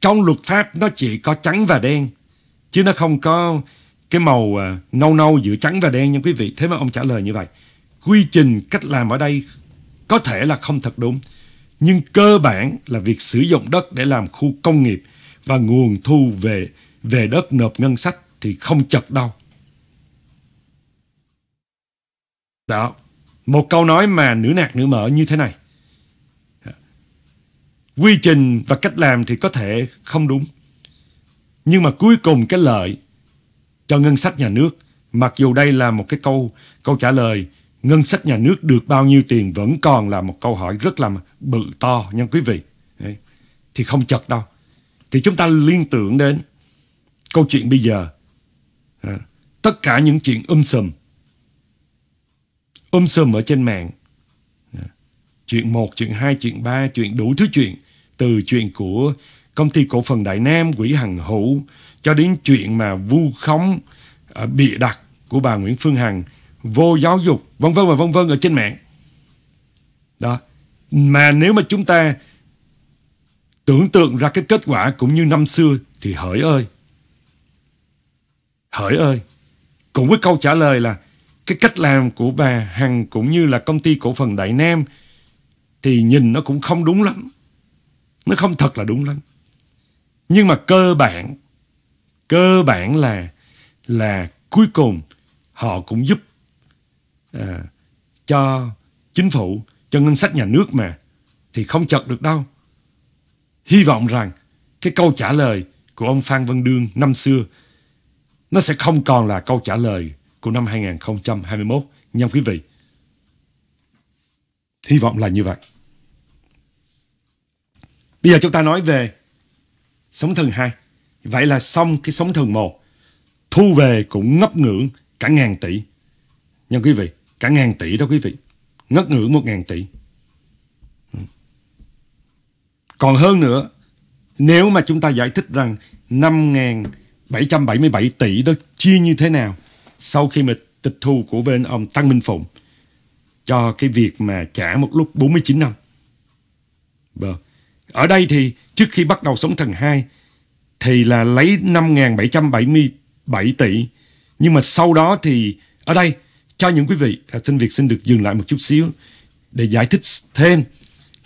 Trong luật pháp nó chỉ có trắng và đen, chứ nó không có cái màu nâu giữa trắng và đen nha quý vị. Thế mà ông trả lời như vậy. Quy trình cách làm ở đây có thể là không thật đúng, nhưng cơ bản là việc sử dụng đất để làm khu công nghiệp và nguồn thu về đất nộp ngân sách thì không chật đâu. Đó, một câu nói mà nửa nạc nửa mỡ như thế này. Quy trình và cách làm thì có thể không đúng, nhưng mà cuối cùng cái lợi cho ngân sách nhà nước, mặc dù đây là một cái câu trả lời ngân sách nhà nước được bao nhiêu tiền vẫn còn là một câu hỏi rất là bự to nha quý vị. Đấy, thì không chật đâu. Thì chúng ta liên tưởng đến câu chuyện bây giờ. Tất cả những chuyện um sùm ở trên mạng, chuyện 1, chuyện 2, chuyện 3, chuyện đủ thứ chuyện, từ chuyện của công ty cổ phần Đại Nam, quỹ Hằng Hữu, cho đến chuyện mà vu khống bịa đặt của bà Nguyễn Phương Hằng, vô giáo dục, vân vân và vân vân ở trên mạng. Đó, mà nếu mà chúng ta tưởng tượng ra cái kết quả cũng như năm xưa thì hỡi ơi, cũng với câu trả lời là cái cách làm của bà Hằng cũng như là công ty cổ phần Đại Nam thì nhìn nó cũng không đúng lắm. Nó không thật là đúng lắm. Nhưng mà cơ bản là cuối cùng họ cũng giúp cho chính phủ, cho ngân sách nhà nước mà. Thì không chật được đâu. Hy vọng rằng cái câu trả lời của ông Phan Văn Đương năm xưa Nó sẽ không còn là câu trả lời của năm 2021 nha quý vị. Hy vọng là như vậy. Bây giờ chúng ta nói về Sóng Thần 2. Vậy là xong cái Sóng Thần 1. Thu về cũng ngấp ngưỡng cả 1.000 tỷ. Nha quý vị, cả 1.000 tỷ đó quý vị. Ngất ngưỡng 1.000 tỷ. Còn hơn nữa, nếu mà chúng ta giải thích rằng 5.777 tỷ đó chia như thế nào sau khi mà tịch thu của bên ông Tăng Minh Phụng cho cái việc mà trả một lúc 49 năm. Ở đây thì trước khi bắt đầu Sóng Thần 2 thì là lấy 5.777 tỷ. Nhưng mà sau đó thì ở đây cho những quý vị, Thanh Việt xin được dừng lại một chút xíu để giải thích thêm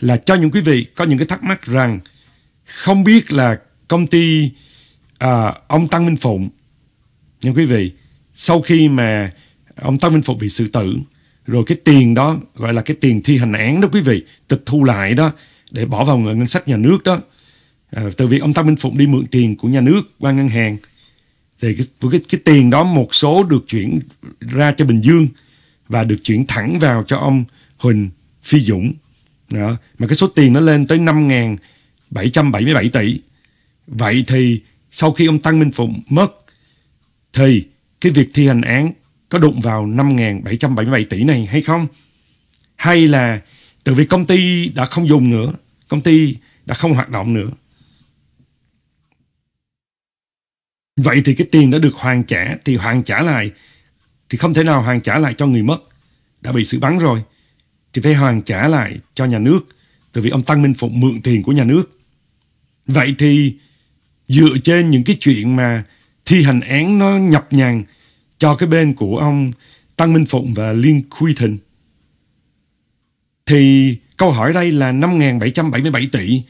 là cho những quý vị có những cái thắc mắc rằng không biết là công ty ông Tăng Minh Phụng, những quý vị, sau khi mà ông Tăng Minh Phụng bị xử tử, rồi cái tiền đó, gọi là cái tiền thi hành án đó quý vị, tịch thu lại đó, để bỏ vào ngân sách nhà nước đó, từ việc ông Tăng Minh Phụng đi mượn tiền của nhà nước qua ngân hàng, thì cái tiền đó một số được chuyển ra cho Bình Dương và được chuyển thẳng vào cho ông Huỳnh Phi Dũng. Đó. Mà cái số tiền nó lên tới 5.777 tỷ. Vậy thì sau khi ông Tăng Minh Phụng mất thì cái việc thi hành án có đụng vào 5.777 tỷ này hay không? Hay là từ vì công ty đã không dùng nữa, công ty đã không hoạt động nữa, vậy thì cái tiền đã được hoàn trả, thì hoàn trả lại thì không thể nào hoàn trả lại cho người mất đã bị xử bắn rồi, thì phải hoàn trả lại cho nhà nước, từ vì ông Tăng Minh Phụng mượn tiền của nhà nước. Vậy thì dựa trên những cái chuyện mà thi hành án nó nhập nhằng cho cái bên của ông Tăng Minh Phụng và Liên Khuy Thịnh, thì câu hỏi đây là 5.777 tỷ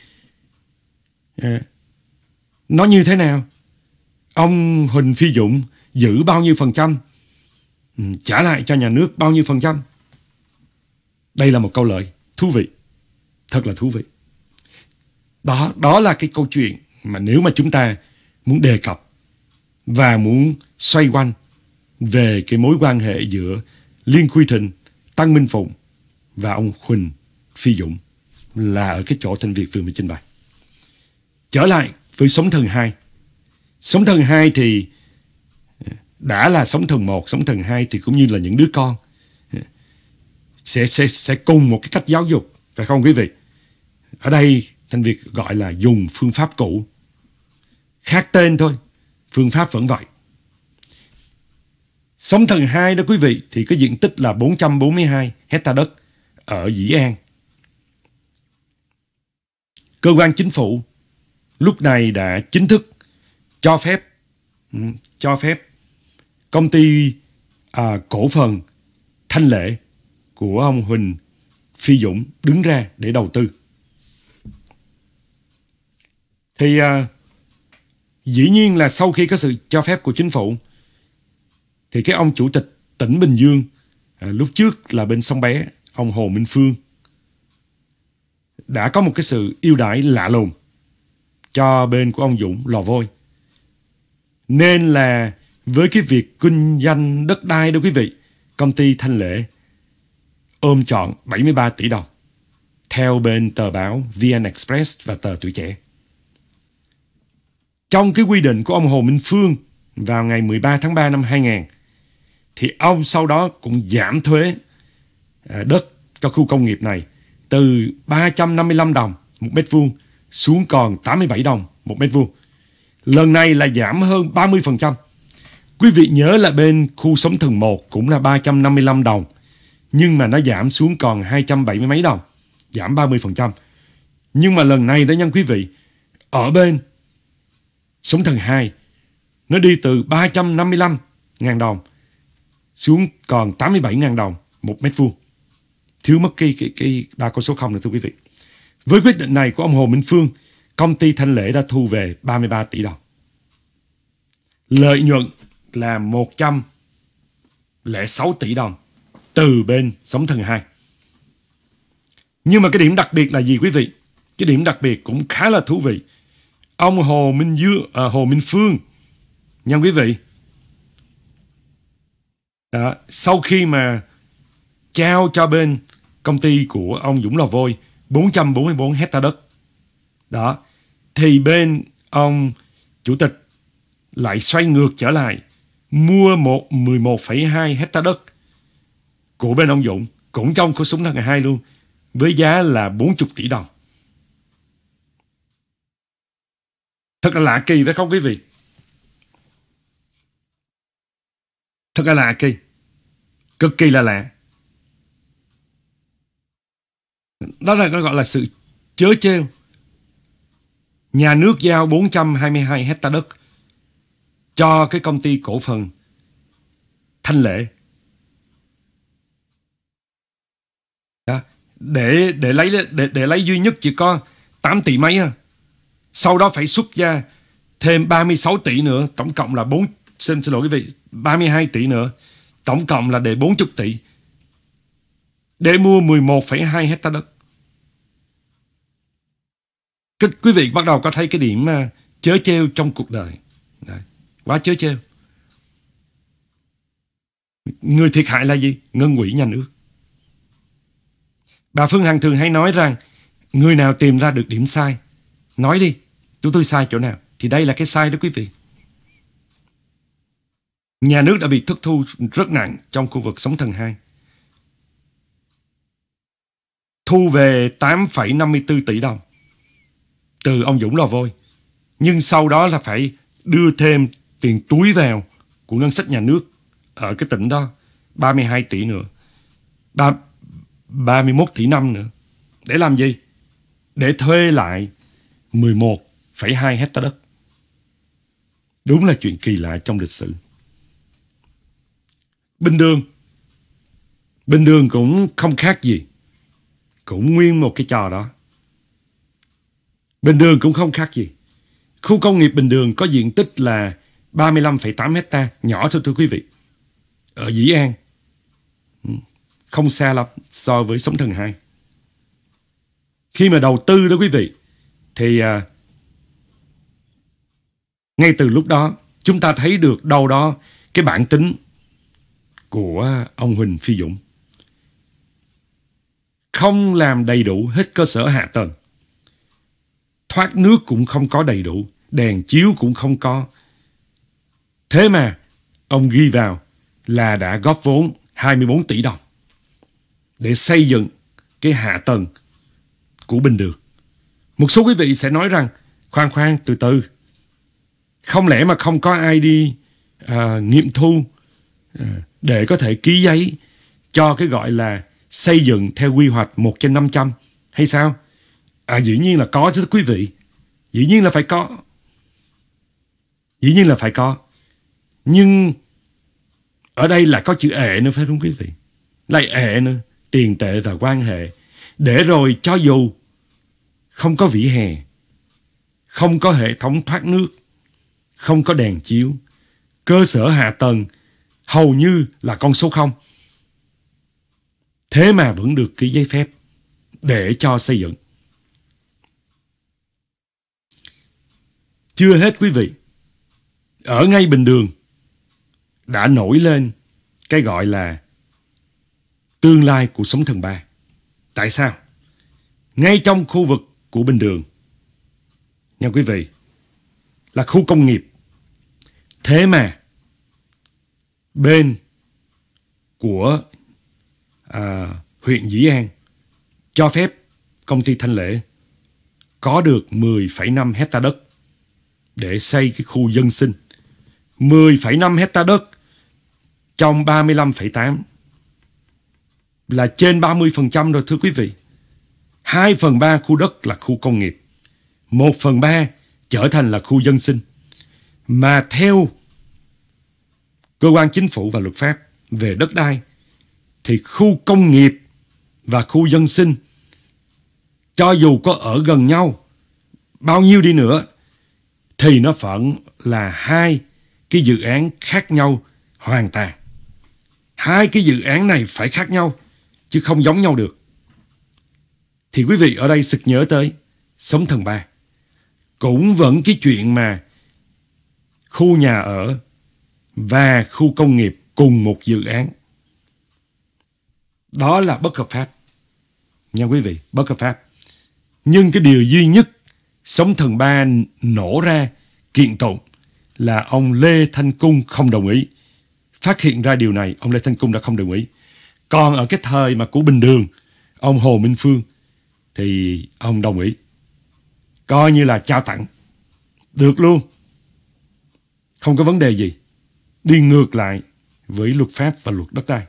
nó như thế nào? Ông Huỳnh Phi Dũng giữ bao nhiêu phần trăm, trả lại cho nhà nước bao nhiêu phần trăm? Đây là một câu hỏi thú vị, thật là thú vị. Đó là cái câu chuyện mà nếu mà chúng ta muốn đề cập và muốn xoay quanh về cái mối quan hệ giữa Liên Khuy Thịnh, Tăng Minh Phụng và ông Huỳnh Phi Dũng, là ở cái chỗ Thanh Việt vừa mới trình bày. Trở lại với Sóng Thần 2. Sóng Thần 2 thì đã là Sóng Thần 1, Sóng Thần 2 thì cũng như là những đứa con sẽ cùng một cái cách giáo dục, phải không quý vị? Ở đây Thanh Việt gọi là dùng phương pháp cũ, khác tên thôi, phương pháp vẫn vậy. Sóng Thần 2 đó quý vị, thì cái diện tích là 442 hectare đất ở Dĩ An. Cơ quan chính phủ lúc này đã chính thức cho phép công ty cổ phần Thanh Lễ của ông Huỳnh Phi Dũng đứng ra để đầu tư. Thì dĩ nhiên là sau khi có sự cho phép của chính phủ, thì cái ông chủ tịch tỉnh Bình Dương lúc trước là bên Sông Bé, ông Hồ Minh Phương, đã có một cái sự ưu đãi lạ lùng cho bên của ông Dũng lò vôi. Nên là với cái việc kinh doanh đất đai đó quý vị, công ty Thanh Lễ ôm trọn 73 tỷ đồng theo bên tờ báo VN Express và tờ Tuổi Trẻ. Trong cái quy định của ông Hồ Minh Phương vào ngày 13 tháng 3 năm 2000, thì ông sau đó cũng giảm thuế đất cho khu công nghiệp này từ 355 đồng một mét vuông xuống còn 87 đồng một mét vuông. Lần này là giảm hơn 30%. Quý vị nhớ là bên khu Sóng Thần 1 cũng là 355 đồng, nhưng mà nó giảm xuống còn 270 mấy đồng, giảm 30%. Nhưng mà lần này đó nha quý vị, ở bên Sóng Thần 2 nó đi từ 355.000 đồng xuống còn 87.000 đồng một mét vuông, thiếu mất cái ba con số 0 nữa thưa quý vị. Với quyết định này của ông Hồ Minh Phương, công ty Thanh Lễ đã thu về 33 tỷ đồng. Lợi nhuận là 106 tỷ đồng từ bên Sóng Thần 2. Nhưng mà cái điểm đặc biệt là gì quý vị? Cái điểm đặc biệt cũng khá là thú vị. Ông Hồ Minh Phương, nha quý vị, Đó, sau khi mà trao cho bên công ty của ông Dũng Lò Vôi 444 hectare đất đó, thì bên ông chủ tịch lại xoay ngược trở lại, mua 11,2 hectare đất của bên ông Dũng, cũng trong khẩu súng ngày 2 luôn, với giá là 40 tỷ đồng. Thật là lạ kỳ phải không quý vị? Thật là lạ kỳ, cực kỳ là lạ. Đó là nó gọi là sự chớ trêu. Nhà nước giao 422 hectare đất cho cái công ty cổ phần Thanh Lễ đó, để lấy duy nhất chỉ có 8 tỷ mấy à. Sau đó phải xuất ra thêm 36 tỷ nữa, tổng cộng là 4 xin lỗi quý vị, 32 tỷ nữa, tổng cộng là để 40 tỷ để mua 11,2 hectare đất. Quý vị bắt đầu có thấy cái điểm chớ trêu trong cuộc đời. Đấy, quá chớ trêu. Người thiệt hại là gì? Ngân quỹ nhà nước. Bà Phương Hằng thường hay nói rằng người nào tìm ra được điểm sai, nói đi, tôi sai chỗ nào. Thì đây là cái sai đó quý vị. Nhà nước đã bị thất thu rất nặng trong khu vực Sóng Thần 2. Thu về 8,54 tỷ đồng từ ông Dũng Lò Vôi. Nhưng sau đó là phải đưa thêm tiền túi vào của ngân sách nhà nước ở cái tỉnh đó, 32 tỷ nữa, 31 tỷ năm nữa. Để làm gì? Để thuê lại 11,2 hectare đất. Đúng là chuyện kỳ lạ trong lịch sử. Bình Dương cũng không khác gì, cũng nguyên một cái trò đó. Bình Dương cũng không khác gì. Khu công nghiệp Bình Dương có diện tích là 35,8 hectare, nhỏ thôi thưa quý vị, ở Dĩ An, không xa lắm so với Sóng Thần 2. Khi mà đầu tư đó quý vị, thì ngay từ lúc đó chúng ta thấy được đâu đó cái bản tính của ông Huỳnh Phi Dũng. Không làm đầy đủ hết cơ sở hạ tầng, thoát nước cũng không có đầy đủ, đèn chiếu cũng không có. Thế mà ông ghi vào là đã góp vốn 24 tỷ đồng để xây dựng cái hạ tầng của Bình Dương. Một số quý vị sẽ nói rằng khoan từ từ, không lẽ mà không có ai đi nghiệm thu để có thể ký giấy cho cái gọi là xây dựng theo quy hoạch 1/500 hay sao? Dĩ nhiên là có chứ quý vị. Dĩ nhiên là phải có. Dĩ nhiên là phải có. Nhưng ở đây là có chữ ệ nữa phải không quý vị? Lại ệ nữa, tiền tệ và quan hệ. Để rồi cho dù không có vỉa hè, không có hệ thống thoát nước, không có đèn chiếu, cơ sở hạ tầng hầu như là con số 0, thế mà vẫn được ký giấy phép để cho xây dựng. Chưa hết quý vị, ở ngay Bình Dương đã nổi lên cái gọi là tương lai của Sóng Thần 3. Tại sao? Ngay trong khu vực của Bình Dương, nha quý vị, là khu công nghiệp. Thế mà bên của huyện Dĩ An cho phép công ty Thanh Lễ có được 10,5 hectare đất để xây cái khu dân sinh. 10,5 hectare đất trong 35,8 là trên 30% rồi thưa quý vị. 2/3 khu đất là khu công nghiệp, 1/3 trở thành là khu dân sinh. Mà theo cơ quan chính phủ và luật pháp về đất đai thì khu công nghiệp và khu dân sinh cho dù có ở gần nhau bao nhiêu đi nữa thì nó vẫn là hai cái dự án khác nhau hoàn toàn. Hai cái dự án này phải khác nhau chứ không giống nhau được. Thì quý vị ở đây sực nhớ tới Sóng Thần 3. Cũng vẫn cái chuyện mà khu nhà ở và khu công nghiệp cùng một dự án. Đó là bất hợp pháp. Nha quý vị, bất hợp pháp. Nhưng cái điều duy nhất Sóng Thần 3 nổ ra kiện tụng là ông Lê Thanh Cung không đồng ý. Phát hiện ra điều này, ông Lê Thanh Cung đã không đồng ý. Còn ở cái thời mà của Bình Đường, ông Hồ Minh Phương, thì ông đồng ý. Coi như là trao tặng. Được luôn. Không có vấn đề gì. Đi ngược lại với luật pháp và luật đất đai.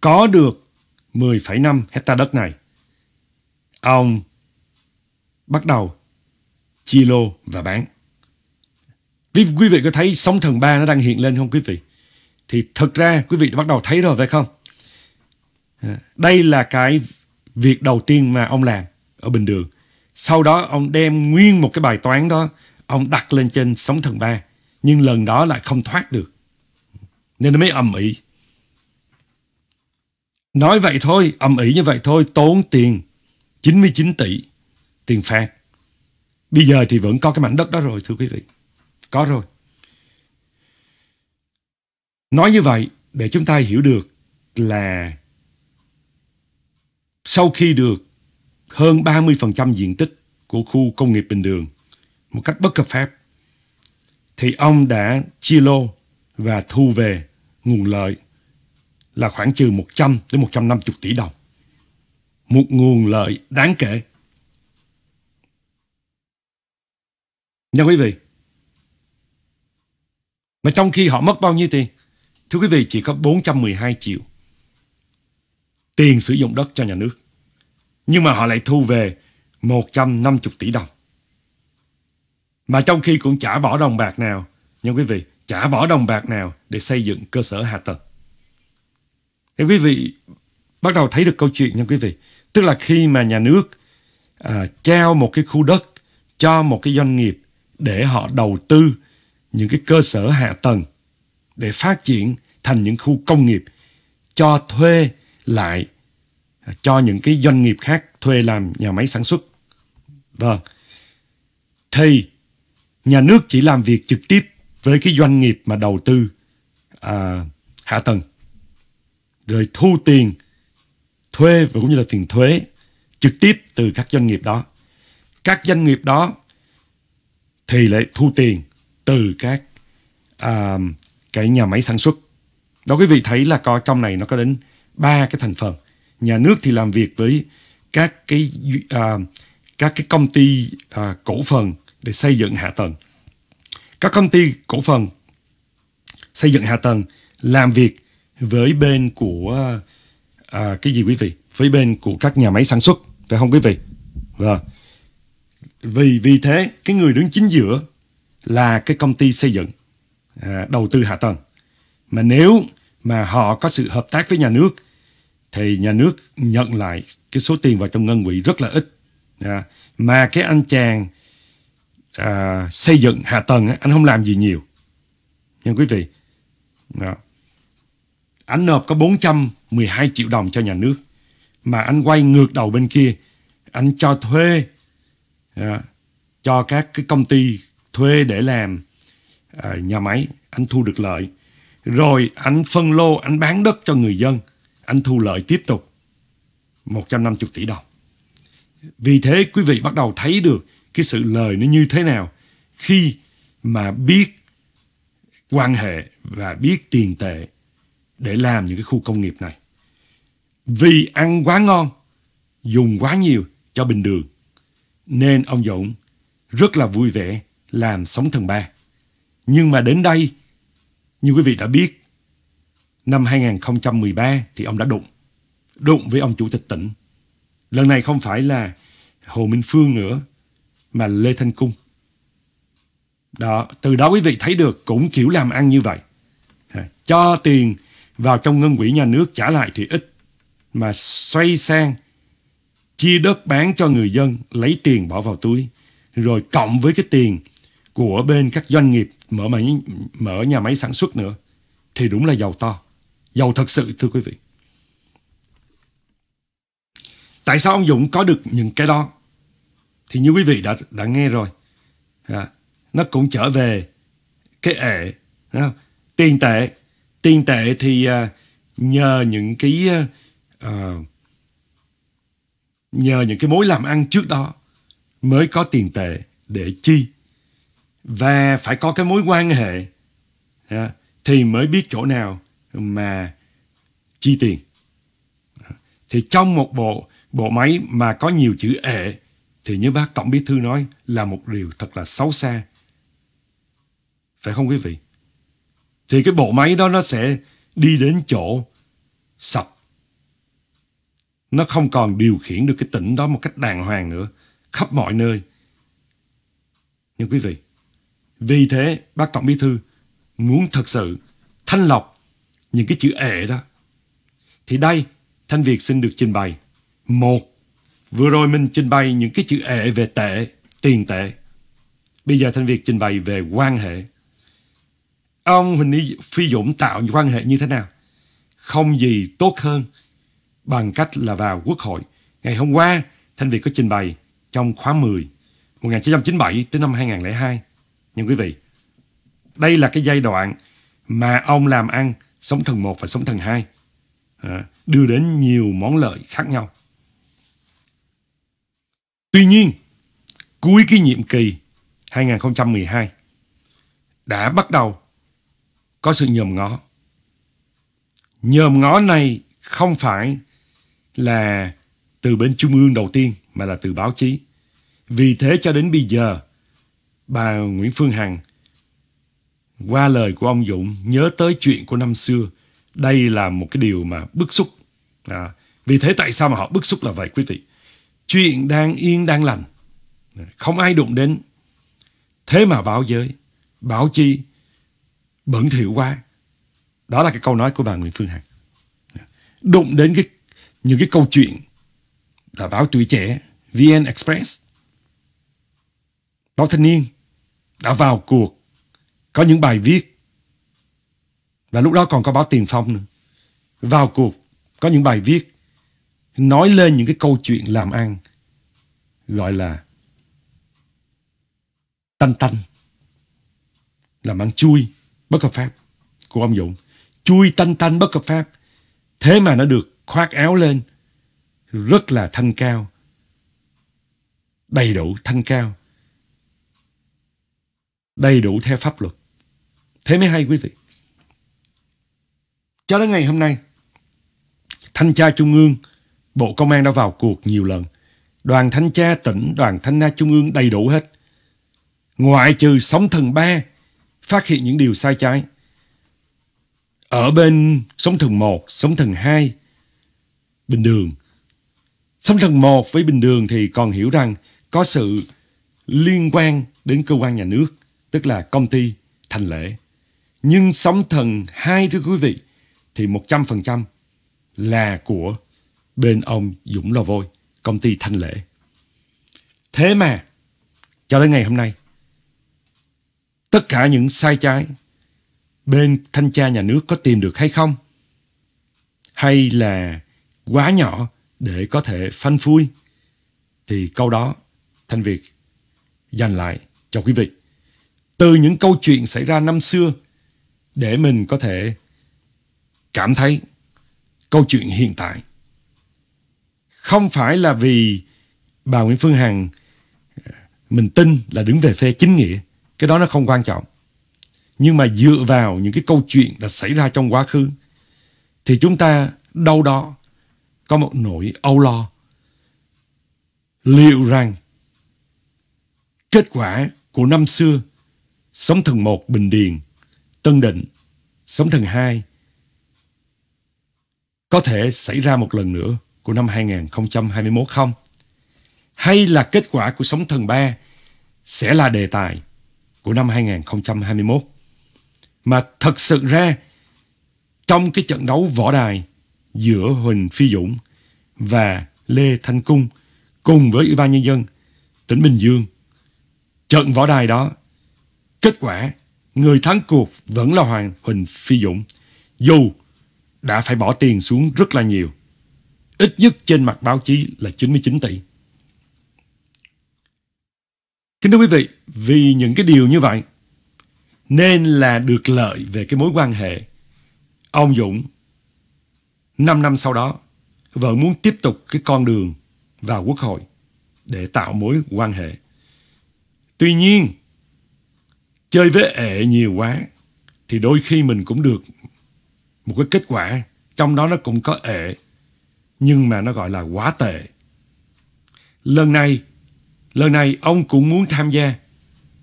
Có được 10,5 hectare đất này, ông bắt đầu chia lô và bán. Quý vị có thấy Sóng Thần 3 nó đang hiện lên không quý vị? Thì thật ra quý vị đã bắt đầu thấy rồi phải không? Đây là cái việc đầu tiên mà ông làm ở Bình Đường. Sau đó ông đem nguyên một cái bài toán đó, ông đặt lên trên Sóng Thần 3. Nhưng lần đó lại không thoát được. Nên nó mới ầm ĩ. Nói vậy thôi, ầm ĩ như vậy thôi, tốn tiền 99 tỷ tiền phạt. Bây giờ thì vẫn có cái mảnh đất đó rồi thưa quý vị. Có rồi. Nói như vậy để chúng ta hiểu được là sau khi được hơn 30% diện tích của khu công nghiệp Bình Đường một cách bất hợp pháp, thì ông đã chia lô và thu về nguồn lợi là khoảng trừ 100 đến 150 tỷ đồng. Một nguồn lợi đáng kể. Nha quý vị. Mà trong khi họ mất bao nhiêu tiền? Thưa quý vị, chỉ có 412 triệu tiền sử dụng đất cho nhà nước. Nhưng mà họ lại thu về 150 tỷ đồng. Mà trong khi cũng chả bỏ đồng bạc nào, nha quý vị, chả bỏ đồng bạc nào để xây dựng cơ sở hạ tầng. Thì quý vị bắt đầu thấy được câu chuyện nha quý vị. Tức là khi mà nhà nước trao một cái khu đất cho một cái doanh nghiệp để họ đầu tư những cái cơ sở hạ tầng để phát triển thành những khu công nghiệp, cho thuê lại cho những cái doanh nghiệp khác thuê làm nhà máy sản xuất. Vâng. Thì nhà nước chỉ làm việc trực tiếp với cái doanh nghiệp mà đầu tư hạ tầng, rồi thu tiền thuê và cũng như là tiền thuế trực tiếp từ các doanh nghiệp đó. Các doanh nghiệp đó thì lại thu tiền từ các cái nhà máy sản xuất. Đó quý vị thấy là có trong này nó có đến 3 cái thành phần. Nhà nước thì làm việc với các cái công ty cổ phần để xây dựng hạ tầng. Các công ty cổ phần xây dựng hạ tầng làm việc với bên của cái gì quý vị? Với bên của các nhà máy sản xuất, phải không quý vị? Vâng. Vì thế cái người đứng chính giữa là cái công ty xây dựng đầu tư hạ tầng. Mà nếu mà họ có sự hợp tác với nhà nước thì nhà nước nhận lại cái số tiền vào trong ngân quỹ rất là ít. Mà cái anh chàng xây dựng hạ tầng anh không làm gì nhiều. Nha quý vị, anh nộp có 412 triệu đồng cho nhà nước, mà anh quay ngược đầu bên kia, anh cho thuê cho các cái công ty thuê để làm nhà máy, anh thu được lợi. Rồi anh phân lô, anh bán đất cho người dân, anh thu lợi tiếp tục 150 tỷ đồng. Vì thế quý vị bắt đầu thấy được cái sự lời nó như thế nào khi mà biết quan hệ và biết tiền tệ để làm những cái khu công nghiệp này. Vì ăn quá ngon, dùng quá nhiều cho Bình Đường, nên ông Dũng rất là vui vẻ làm Sóng Thần 3. Nhưng mà đến đây, như quý vị đã biết, năm 2013 thì ông đã đụng với ông chủ tịch tỉnh. Lần này không phải là Hồ Minh Phương nữa, mà Lê Thanh Cung. Đó, từ đó quý vị thấy được cũng kiểu làm ăn như vậy. Cho tiền vào trong ngân quỹ nhà nước trả lại thì ít, mà xoay sang chia đất bán cho người dân, lấy tiền bỏ vào túi, rồi cộng với cái tiền của bên các doanh nghiệp mở nhà máy sản xuất nữa, thì đúng là giàu to. Giàu thật sự thưa quý vị. Tại sao ông Dũng có được những cái đó? Thì như quý vị đã nghe rồi. Nó cũng trở về cái ệ, không? Tiền tệ. Tiền tệ thì nhờ những cái mối làm ăn trước đó mới có tiền tệ để chi, và phải có cái mối quan hệ thì mới biết chỗ nào mà chi tiền. Thì trong một bộ máy mà có nhiều chữ ệ thì như bác Tổng Bí Thư nói là một điều thật là xấu xa, phải không quý vị? Thì cái bộ máy đó nó sẽ đi đến chỗ sập, nó không còn điều khiển được cái tỉnh đó một cách đàng hoàng nữa, khắp mọi nơi. Nhưng quý vị, vì thế bác Tổng Bí Thư muốn thật sự thanh lọc những cái chữ ệ đó. Thì đây, Thanh Việt xin được trình bày. Một, vừa rồi mình trình bày những cái chữ ệ về tệ, tiền tệ. Bây giờ Thanh Việt trình bày về quan hệ. Ông Huỳnh Phi Dũng tạo quan hệ như thế nào? Không gì tốt hơn bằng cách là vào Quốc hội. Ngày hôm qua, Thanh Việt có trình bày trong khóa 10, 1997 tới năm 2002. Nhưng quý vị, đây là cái giai đoạn mà ông làm ăn Sóng Thần 1 và Sóng Thần 2, đưa đến nhiều món lợi khác nhau. Tuy nhiên, cuối cái nhiệm kỳ 2012 đã bắt đầu có sự nhòm ngó. Nhòm ngó này không phải là từ bên trung ương đầu tiên, mà là từ báo chí. Vì thế cho đến bây giờ, bà Nguyễn Phương Hằng qua lời của ông Dũng nhớ tới chuyện của năm xưa. Đây là một cái điều mà bức xúc. Vì thế tại sao mà họ bức xúc là vậy quý vị? Chuyện đang yên đang lành, không ai đụng đến, thế mà báo giới, báo chí bẩn thỉu quá. Đó là cái câu nói của bà Nguyễn Phương Hằng. Đụng đến những cái câu chuyện là báo Tuổi Trẻ, VN Express, Báo Thanh Niên đã vào cuộc, có những bài viết, và lúc đó còn có báo Tiền Phong nữa, vào cuộc có những bài viết nói lên những cái câu chuyện làm ăn gọi là tanh, làm ăn chui bất hợp pháp của ông Dũng. Chui tanh bất hợp pháp, thế mà nó được khoác áo lên rất là thanh cao, đầy đủ thanh cao, đầy đủ theo pháp luật. Thế mới hay quý vị. Cho đến ngày hôm nay, Thanh tra Trung ương, Bộ Công an đã vào cuộc nhiều lần. Đoàn Thanh tra tỉnh, Đoàn Thanh tra Trung ương đầy đủ hết. Ngoại trừ Sóng Thần 3 phát hiện những điều sai trái. Ở bên Sóng Thần 1, Sóng Thần 2, Bình Đường. Sóng Thần 1 với Bình Đường thì còn hiểu rằng có sự liên quan đến cơ quan nhà nước, tức là công ty Thành Lễ. Nhưng Sóng Thần 2 thưa quý vị thì 100% là của bên ông Dũng Lò Vôi, công ty Thành Lễ. Thế mà cho đến ngày hôm nay, tất cả những sai trái bên thanh tra nhà nước có tìm được hay không? Hay là quá nhỏ để có thể phanh phui? Thì câu đó Thanh Việt dành lại cho quý vị. Từ những câu chuyện xảy ra năm xưa để mình có thể cảm thấy câu chuyện hiện tại. Không phải là vì bà Nguyễn Phương Hằng mình tin là đứng về phe chính nghĩa, cái đó nó không quan trọng. Nhưng mà dựa vào những cái câu chuyện đã xảy ra trong quá khứ thì chúng ta đâu đó có một nỗi âu lo. Liệu rằng kết quả của năm xưa, Sóng Thần 1 Bình Điền, Tân Định, Sóng Thần 2 có thể xảy ra một lần nữa của năm 2021 không? Hay là kết quả của Sóng Thần 3 sẽ là đề tài của năm 2021? Mà thật sự ra trong cái trận đấu võ đài giữa Huỳnh Phi Dũng và Lê Thanh Cung cùng với Ủy ban Nhân dân tỉnh Bình Dương, trận võ đài đó, kết quả người thắng cuộc vẫn là Huỳnh Phi Dũng, dù đã phải bỏ tiền xuống rất là nhiều, ít nhất trên mặt báo chí là 99 tỷ. Kính thưa quý vị, vì những cái điều như vậy nên là được lợi về cái mối quan hệ. Ông Dũng 5 năm sau đó vẫn muốn tiếp tục cái con đường vào Quốc hội để tạo mối quan hệ. Tuy nhiên, chơi với ệ nhiều quá thì đôi khi mình cũng được một cái kết quả, trong đó nó cũng có ệ, nhưng mà nó gọi là quá tệ. Lần này ông cũng muốn tham gia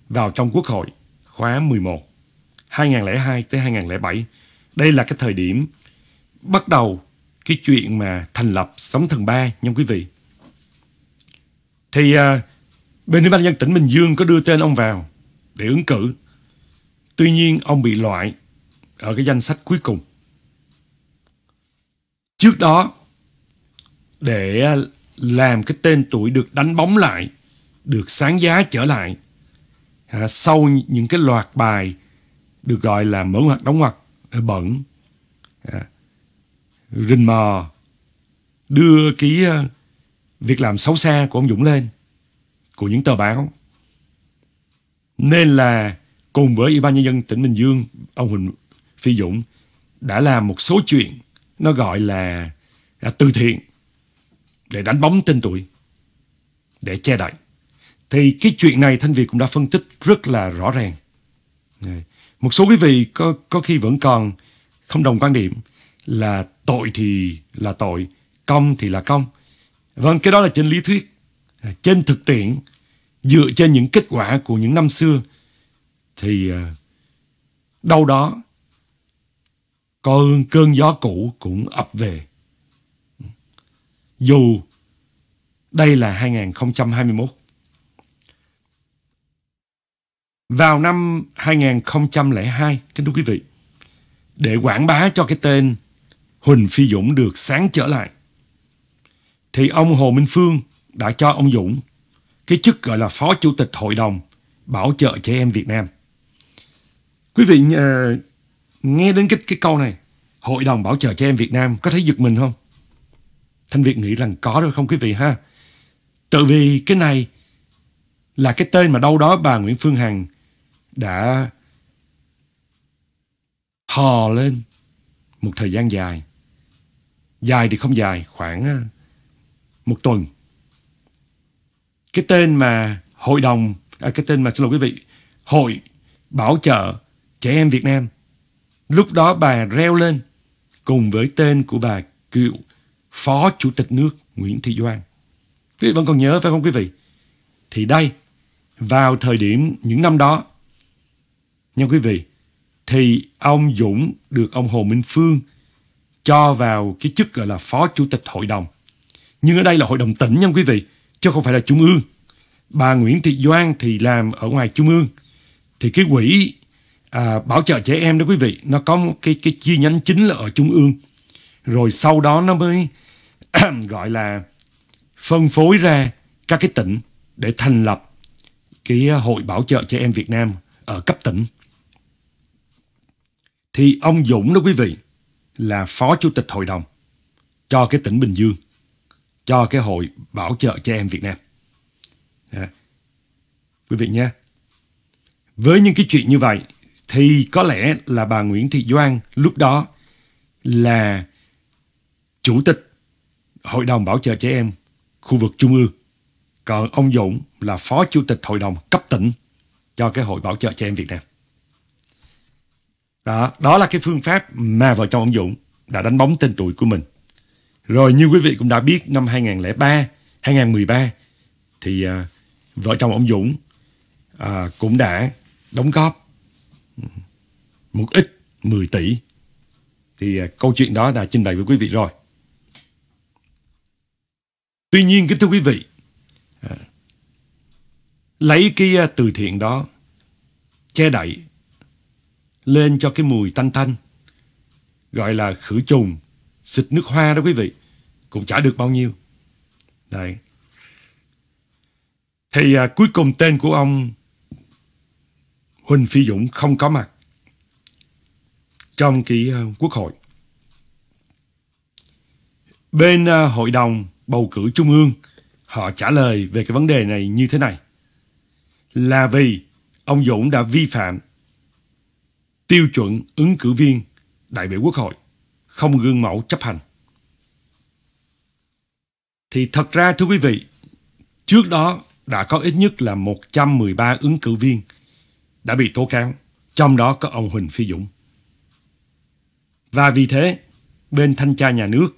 vào trong Quốc hội khóa 11, 2002 tới 2007. Đây là cái thời điểm bắt đầu cái chuyện mà thành lập Sóng Thần 3 nha quý vị. Thì bên Ủy ban nhân dân tỉnh Bình Dương có đưa tên ông vào để ứng cử. Tuy nhiên ông bị loại ở cái danh sách cuối cùng. Trước đó, để làm cái tên tuổi được đánh bóng lại, được sáng giá trở lại, sau những cái loạt bài được gọi là mở ngoặt đóng ngoặt, bẩn, rình mò, đưa cái việc làm xấu xa của ông Dũng lên, của những tờ báo. Nên là cùng với Ủy ban nhân dân tỉnh Bình Dương, ông Huỳnh Phi Dũng đã làm một số chuyện nó gọi là từ thiện để đánh bóng tên tuổi, để che đậy. Thì cái chuyện này Thanh Việt cũng đã phân tích rất là rõ ràng. Một số quý vị có khi vẫn còn không đồng quan điểm là tội thì là tội, công thì là công. Vâng, cái đó là trên lý thuyết. Trên thực tiễn, dựa trên những kết quả của những năm xưa, thì đâu đó cơn gió cũ cũng ập về. Dù đây là 2021. Vào năm 2002, kính thưa quý vị, để quảng bá cho cái tên Huỳnh Phi Dũng được sáng trở lại, thì ông Hồ Minh Phương đã cho ông Dũng cái chức gọi là Phó Chủ tịch Hội đồng Bảo trợ Trẻ Em Việt Nam. Quý vị nghe đến cái câu này, Hội đồng Bảo trợ Trẻ Em Việt Nam, có thấy giật mình không? Thanh Việt nghĩ rằng có rồi không quý vị ha? Tự vì cái này là cái tên mà đâu đó bà Nguyễn Phương Hằng đã hò lên một thời gian dài. Dài thì không dài, khoảng một tuần. Cái tên mà Hội Bảo trợ Trẻ Em Việt Nam, lúc đó bà reo lên cùng với tên của bà cựu Phó Chủ tịch nước Nguyễn Thị Doan. Quý vị vẫn còn nhớ phải không quý vị? Thì đây, vào thời điểm những năm đó, nha quý vị, thì ông Dũng được ông Hồ Minh Phương cho vào cái chức gọi là Phó Chủ tịch Hội đồng. Nhưng ở đây là Hội đồng tỉnh nha quý vị, chứ không phải là Trung ương. Bà Nguyễn Thị Doan thì làm ở ngoài Trung ương. Thì cái quỹ bảo trợ trẻ em đó quý vị, nó có một cái chi nhánh chính là ở Trung ương. Rồi sau đó nó mới gọi là phân phối ra các cái tỉnh để thành lập cái Hội Bảo trợ Trẻ Em Việt Nam ở cấp tỉnh. Thì ông Dũng đó quý vị là Phó Chủ tịch Hội đồng cho cái tỉnh Bình Dương, cho cái Hội Bảo trợ Trẻ Em Việt Nam. Quý vị nhé, với những cái chuyện như vậy thì có lẽ là bà Nguyễn Thị Doan lúc đó là Chủ tịch Hội đồng Bảo trợ Trẻ Em khu vực Trung ương, còn ông Dũng là Phó Chủ tịch Hội đồng cấp tỉnh cho cái Hội Bảo trợ Trẻ Em Việt Nam. Đó là cái phương pháp mà vợ chồng ông Dũng đã đánh bóng tên tuổi của mình. Rồi như quý vị cũng đã biết, năm 2003, 2013 thì vợ chồng ông Dũng cũng đã đóng góp một ít 10 tỷ. Thì câu chuyện đó đã trình bày với quý vị rồi. Tuy nhiên kính thưa quý vị, lấy cái từ thiện đó che đậy lên cho cái mùi tanh tanh, gọi là khử trùng, xịt nước hoa đó quý vị, cũng chả được bao nhiêu. Đấy. Thì cuối cùng tên của ông Huỳnh Phi Dũng không có mặt trong cái Quốc hội. Bên Hội đồng Bầu cử Trung ương, họ trả lời về cái vấn đề này như thế này. Là vì ông Dũng đã vi phạm tiêu chuẩn ứng cử viên đại biểu Quốc hội, không gương mẫu chấp hành. Thì thật ra thưa quý vị, trước đó đã có ít nhất là 113 ứng cử viên đã bị tố cáo, trong đó có ông Huỳnh Phi Dũng. Và vì thế, bên thanh tra nhà nước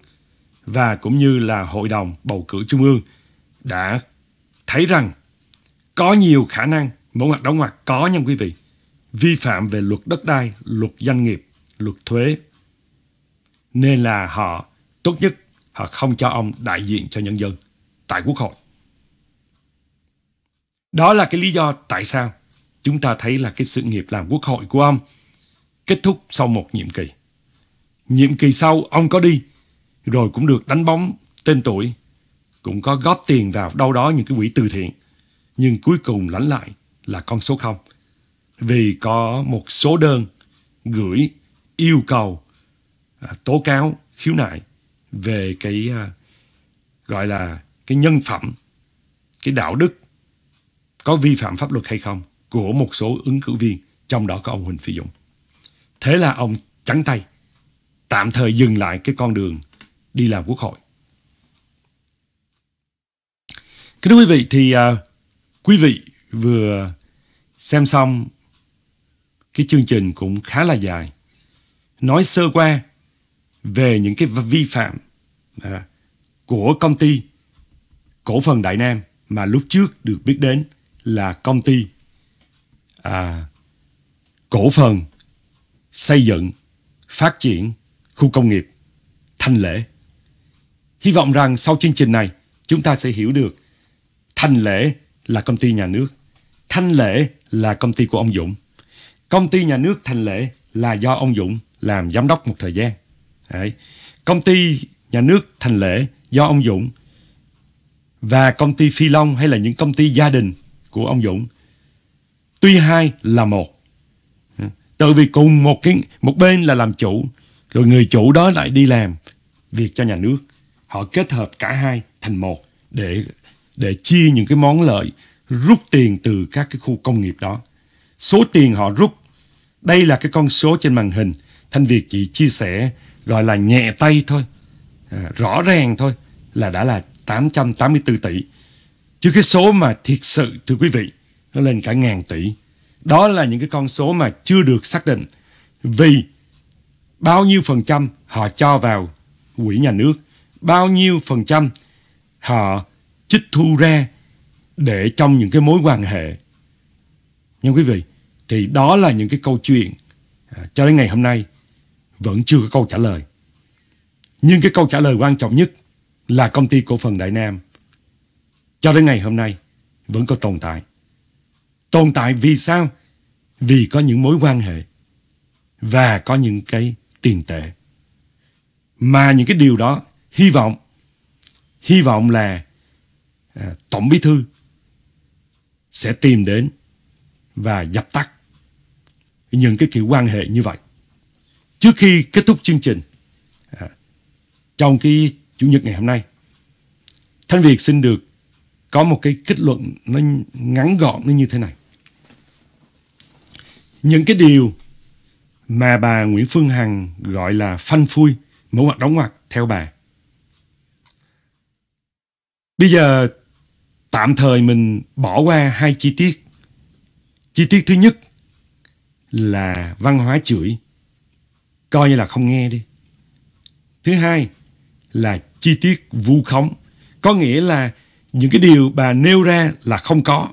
và cũng như là Hội đồng Bầu cử Trung ương đã thấy rằng có nhiều khả năng mẫu hoặc đóng ngoặc có nha quý vị, vi phạm về luật đất đai, luật doanh nghiệp, luật thuế. Nên là họ tốt nhất họ không cho ông đại diện cho nhân dân tại Quốc hội. Đó là cái lý do tại sao chúng ta thấy là cái sự nghiệp làm Quốc hội của ông kết thúc sau một nhiệm kỳ. Nhiệm kỳ sau ông có đi rồi cũng được đánh bóng tên tuổi, cũng có góp tiền vào đâu đó những cái quỹ từ thiện, nhưng cuối cùng lãnh lại là con số 0. Vì có một số đơn gửi yêu cầu tố cáo khiếu nại về cái gọi là cái nhân phẩm, cái đạo đức có vi phạm pháp luật hay không của một số ứng cử viên, trong đó có ông Huỳnh Phi Dũng. Thế là ông trắng tay, tạm thời dừng lại cái con đường đi làm Quốc hội. Thưa quý vị, thì quý vị vừa xem xong cái chương trình cũng khá là dài, nói sơ qua về những cái vi phạm của công ty cổ phần Đại Nam mà lúc trước được biết đến là công ty cổ phần xây dựng phát triển khu công nghiệp Thành Lễ. Hy vọng rằng sau chương trình này chúng ta sẽ hiểu được Thành Lễ là công ty nhà nước, Thanh Lễ là công ty của ông Dũng. Công ty nhà nước Thành Lễ là do ông Dũng làm giám đốc một thời gian. Đấy. Công ty nhà nước Thành Lễ do ông Dũng và công ty Phi Long hay là những công ty gia đình của ông Dũng, tuy hai là một. Tự vì cùng một bên là làm chủ, rồi người chủ đó lại đi làm việc cho nhà nước. Họ kết hợp cả hai thành một để chia những cái món lợi, rút tiền từ các cái khu công nghiệp đó. Số tiền họ rút, đây là cái con số trên màn hình, Thanh Việt chỉ chia sẻ gọi là nhẹ tay thôi, rõ ràng thôi, là đã là 884 tỷ. Chứ cái số mà thiệt sự thưa quý vị, nó lên cả 1.000 tỷ. Đó là những cái con số mà chưa được xác định, vì bao nhiêu phần trăm họ cho vào quỹ nhà nước, bao nhiêu phần trăm họ chích thu ra để trong những cái mối quan hệ. Nhưng quý vị, thì đó là những cái câu chuyện cho đến ngày hôm nay vẫn chưa có câu trả lời. Nhưng cái câu trả lời quan trọng nhất là công ty cổ phần Đại Nam cho đến ngày hôm nay vẫn có tồn tại. Tồn tại vì sao? Vì có những mối quan hệ và có những cái tiền tệ. Mà những cái điều đó hy vọng là Tổng Bí Thư sẽ tìm đến và dập tắt những cái kiểu quan hệ như vậy. Trước khi kết thúc chương trình, trong cái Chủ nhật ngày hôm nay, Thanh Việt xin được có một cái kết luận nó ngắn gọn nó như thế này. Những cái điều mà bà Nguyễn Phương Hằng gọi là phanh phui, mẫu hoặc đóng ngoặc theo bà, bây giờ tạm thời mình bỏ qua hai chi tiết. Chi tiết thứ nhất là văn hóa chửi, coi như là không nghe đi. Thứ hai là chi tiết vu khống, có nghĩa là những cái điều bà nêu ra là không có,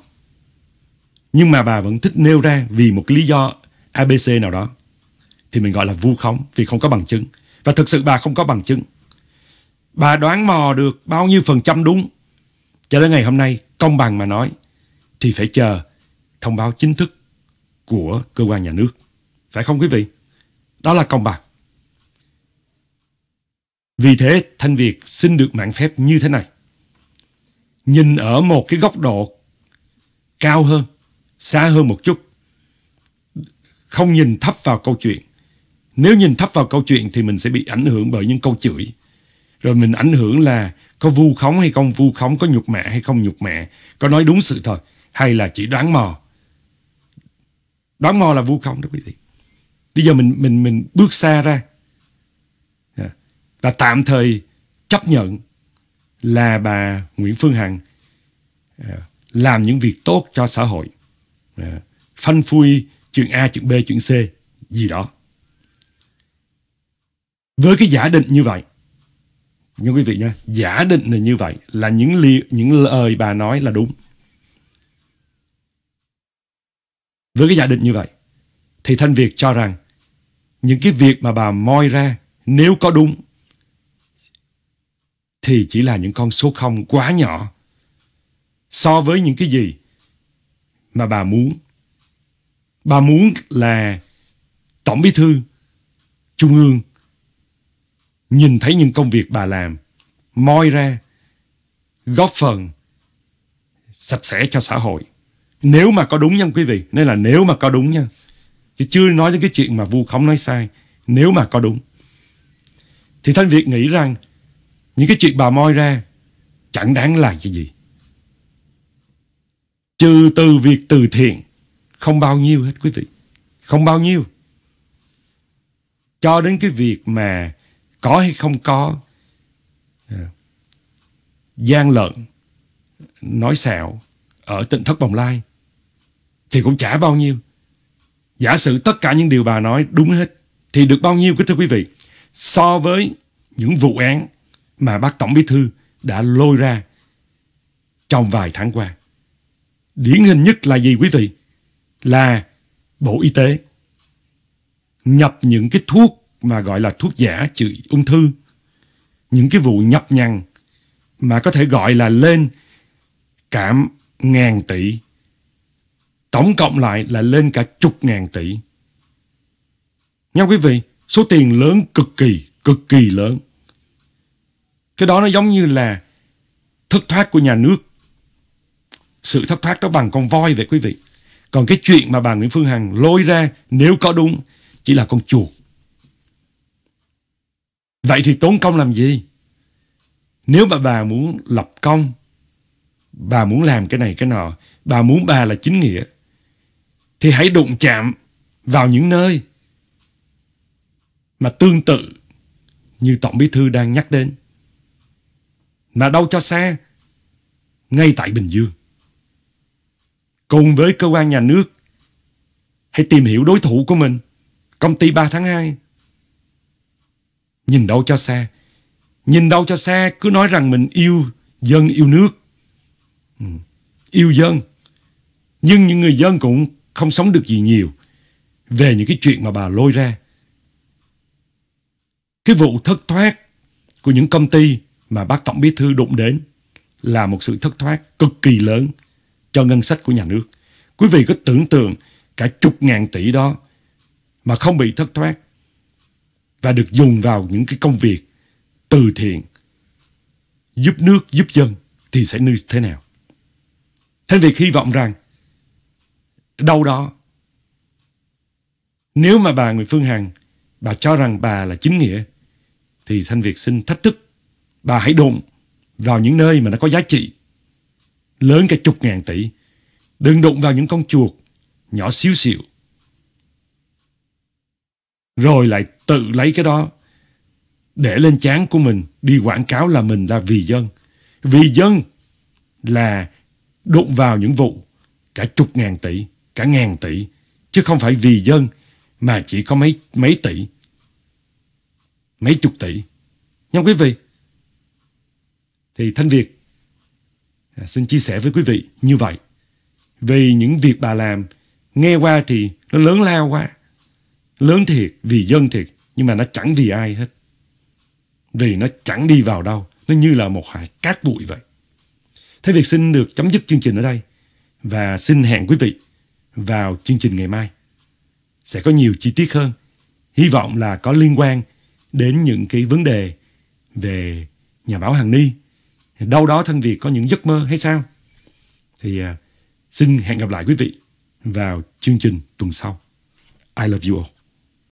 nhưng mà bà vẫn thích nêu ra vì một cái lý do ABC nào đó, thì mình gọi là vu khống vì không có bằng chứng. Và thực sự bà không có bằng chứng. Bà đoán mò được bao nhiêu phần trăm đúng, cho đến ngày hôm nay công bằng mà nói thì phải chờ thông báo chính thức của cơ quan nhà nước. Phải không quý vị? Đó là công bằng. Vì thế Thanh Việt xin được mạn phép như thế này. Nhìn ở một cái góc độ cao hơn, xa hơn một chút, không nhìn thấp vào câu chuyện. Nếu nhìn thấp vào câu chuyện thì mình sẽ bị ảnh hưởng bởi những câu chửi, rồi mình ảnh hưởng là có vu khống hay không vu khống, có nhục mạ hay không nhục mạ, có nói đúng sự thật hay là chỉ đoán mò. Đoán mò là vu khống đó quý vị. Bây giờ mình bước xa ra và tạm thời chấp nhận là bà Nguyễn Phương Hằng làm những việc tốt cho xã hội, phanh phui chuyện A, chuyện B, chuyện C gì đó. Với cái giả định như vậy, nhưng quý vị nha, giả định là như vậy, là những lời bà nói là đúng. Với cái giả định như vậy thì Thanh Việt cho rằng những cái việc mà bà moi ra nếu có đúng thì chỉ là những con số không quá nhỏ so với những cái gì mà bà muốn. Bà muốn là Tổng Bí thư Trung ương nhìn thấy những công việc bà làm, moi ra, góp phần sạch sẽ cho xã hội. Nếu mà có đúng nha quý vị, nên là nếu mà có đúng nha, chứ chưa nói đến cái chuyện mà vu khống nói sai. Nếu mà có đúng thì Thanh Việt nghĩ rằng những cái chuyện bà moi ra chẳng đáng là cái gì, trừ từ việc từ thiện không bao nhiêu hết quý vị, không bao nhiêu. Cho đến cái việc mà có hay không có gian lận, nói xạo ở Tịnh Thất Bồng Lai thì cũng chả bao nhiêu. Giả sử tất cả những điều bà nói đúng hết thì được bao nhiêu thưa quý vị, so với những vụ án mà bác Tổng Bí thư đã lôi ra trong vài tháng qua. Điển hình nhất là gì quý vị? Là Bộ Y tế nhập những cái thuốc mà gọi là thuốc giả trị ung thư, những cái vụ nhập nhằng mà có thể gọi là lên cả ngàn tỷ, tổng cộng lại là lên cả chục ngàn tỷ. Nha quý vị, số tiền lớn cực kỳ lớn. Cái đó nó giống như là thất thoát của nhà nước. Sự thất thoát đó bằng con voi vậy quý vị. Còn cái chuyện mà bà Nguyễn Phương Hằng lôi ra nếu có đúng chỉ là con chuột. Vậy thì tốn công làm gì? Nếu mà bà muốn lập công, bà muốn làm cái này cái nọ, bà muốn bà là chính nghĩa, thì hãy đụng chạm vào những nơi mà tương tự như Tổng Bí thư đang nhắc đến. Mà đâu cho xa, ngay tại Bình Dương, cùng với cơ quan nhà nước, hãy tìm hiểu đối thủ của mình, công ty 3 tháng 2. Nhìn đâu cho xa, nhìn đâu cho xa, cứ nói rằng mình yêu dân, yêu nước, yêu dân. Nhưng những người dân cũng không sống được gì nhiều về những cái chuyện mà bà lôi ra. Cái vụ thất thoát của những công ty mà bác Tổng Bí thư đụng đến là một sự thất thoát cực kỳ lớn cho ngân sách của nhà nước. Quý vị có tưởng tượng cả chục ngàn tỷ đó mà không bị thất thoát và được dùng vào những cái công việc từ thiện, giúp nước, giúp dân thì sẽ như thế nào? Thanh Việt hy vọng rằng đâu đó, nếu mà bà Nguyễn Phương Hằng bà cho rằng bà là chính nghĩa, thì Thanh Việt xin thách thức bà hãy đụng vào những nơi mà nó có giá trị lớn cả chục ngàn tỷ. Đừng đụng vào những con chuột nhỏ xíu xíu rồi lại tự lấy cái đó để lên trán của mình, đi quảng cáo là mình là vì dân. Vì dân là đụng vào những vụ cả chục ngàn tỷ, cả ngàn tỷ, chứ không phải vì dân mà chỉ có mấy tỷ, mấy chục tỷ. Nhưng quý vị, thì Thanh Việt xin chia sẻ với quý vị như vậy. Vì những việc bà làm nghe qua thì nó lớn lao quá, lớn thiệt, vì dân thiệt, nhưng mà nó chẳng vì ai hết, vì nó chẳng đi vào đâu, nó như là một hạt cát bụi vậy. Thanh Việt xin được chấm dứt chương trình ở đây và xin hẹn quý vị vào chương trình ngày mai. Sẽ có nhiều chi tiết hơn, hy vọng là có liên quan đến những cái vấn đề về nhà báo Hằng Ni. Đâu đó Thanh Việt có những giấc mơ hay sao? Thì xin hẹn gặp lại quý vị vào chương trình tuần sau. I love you all.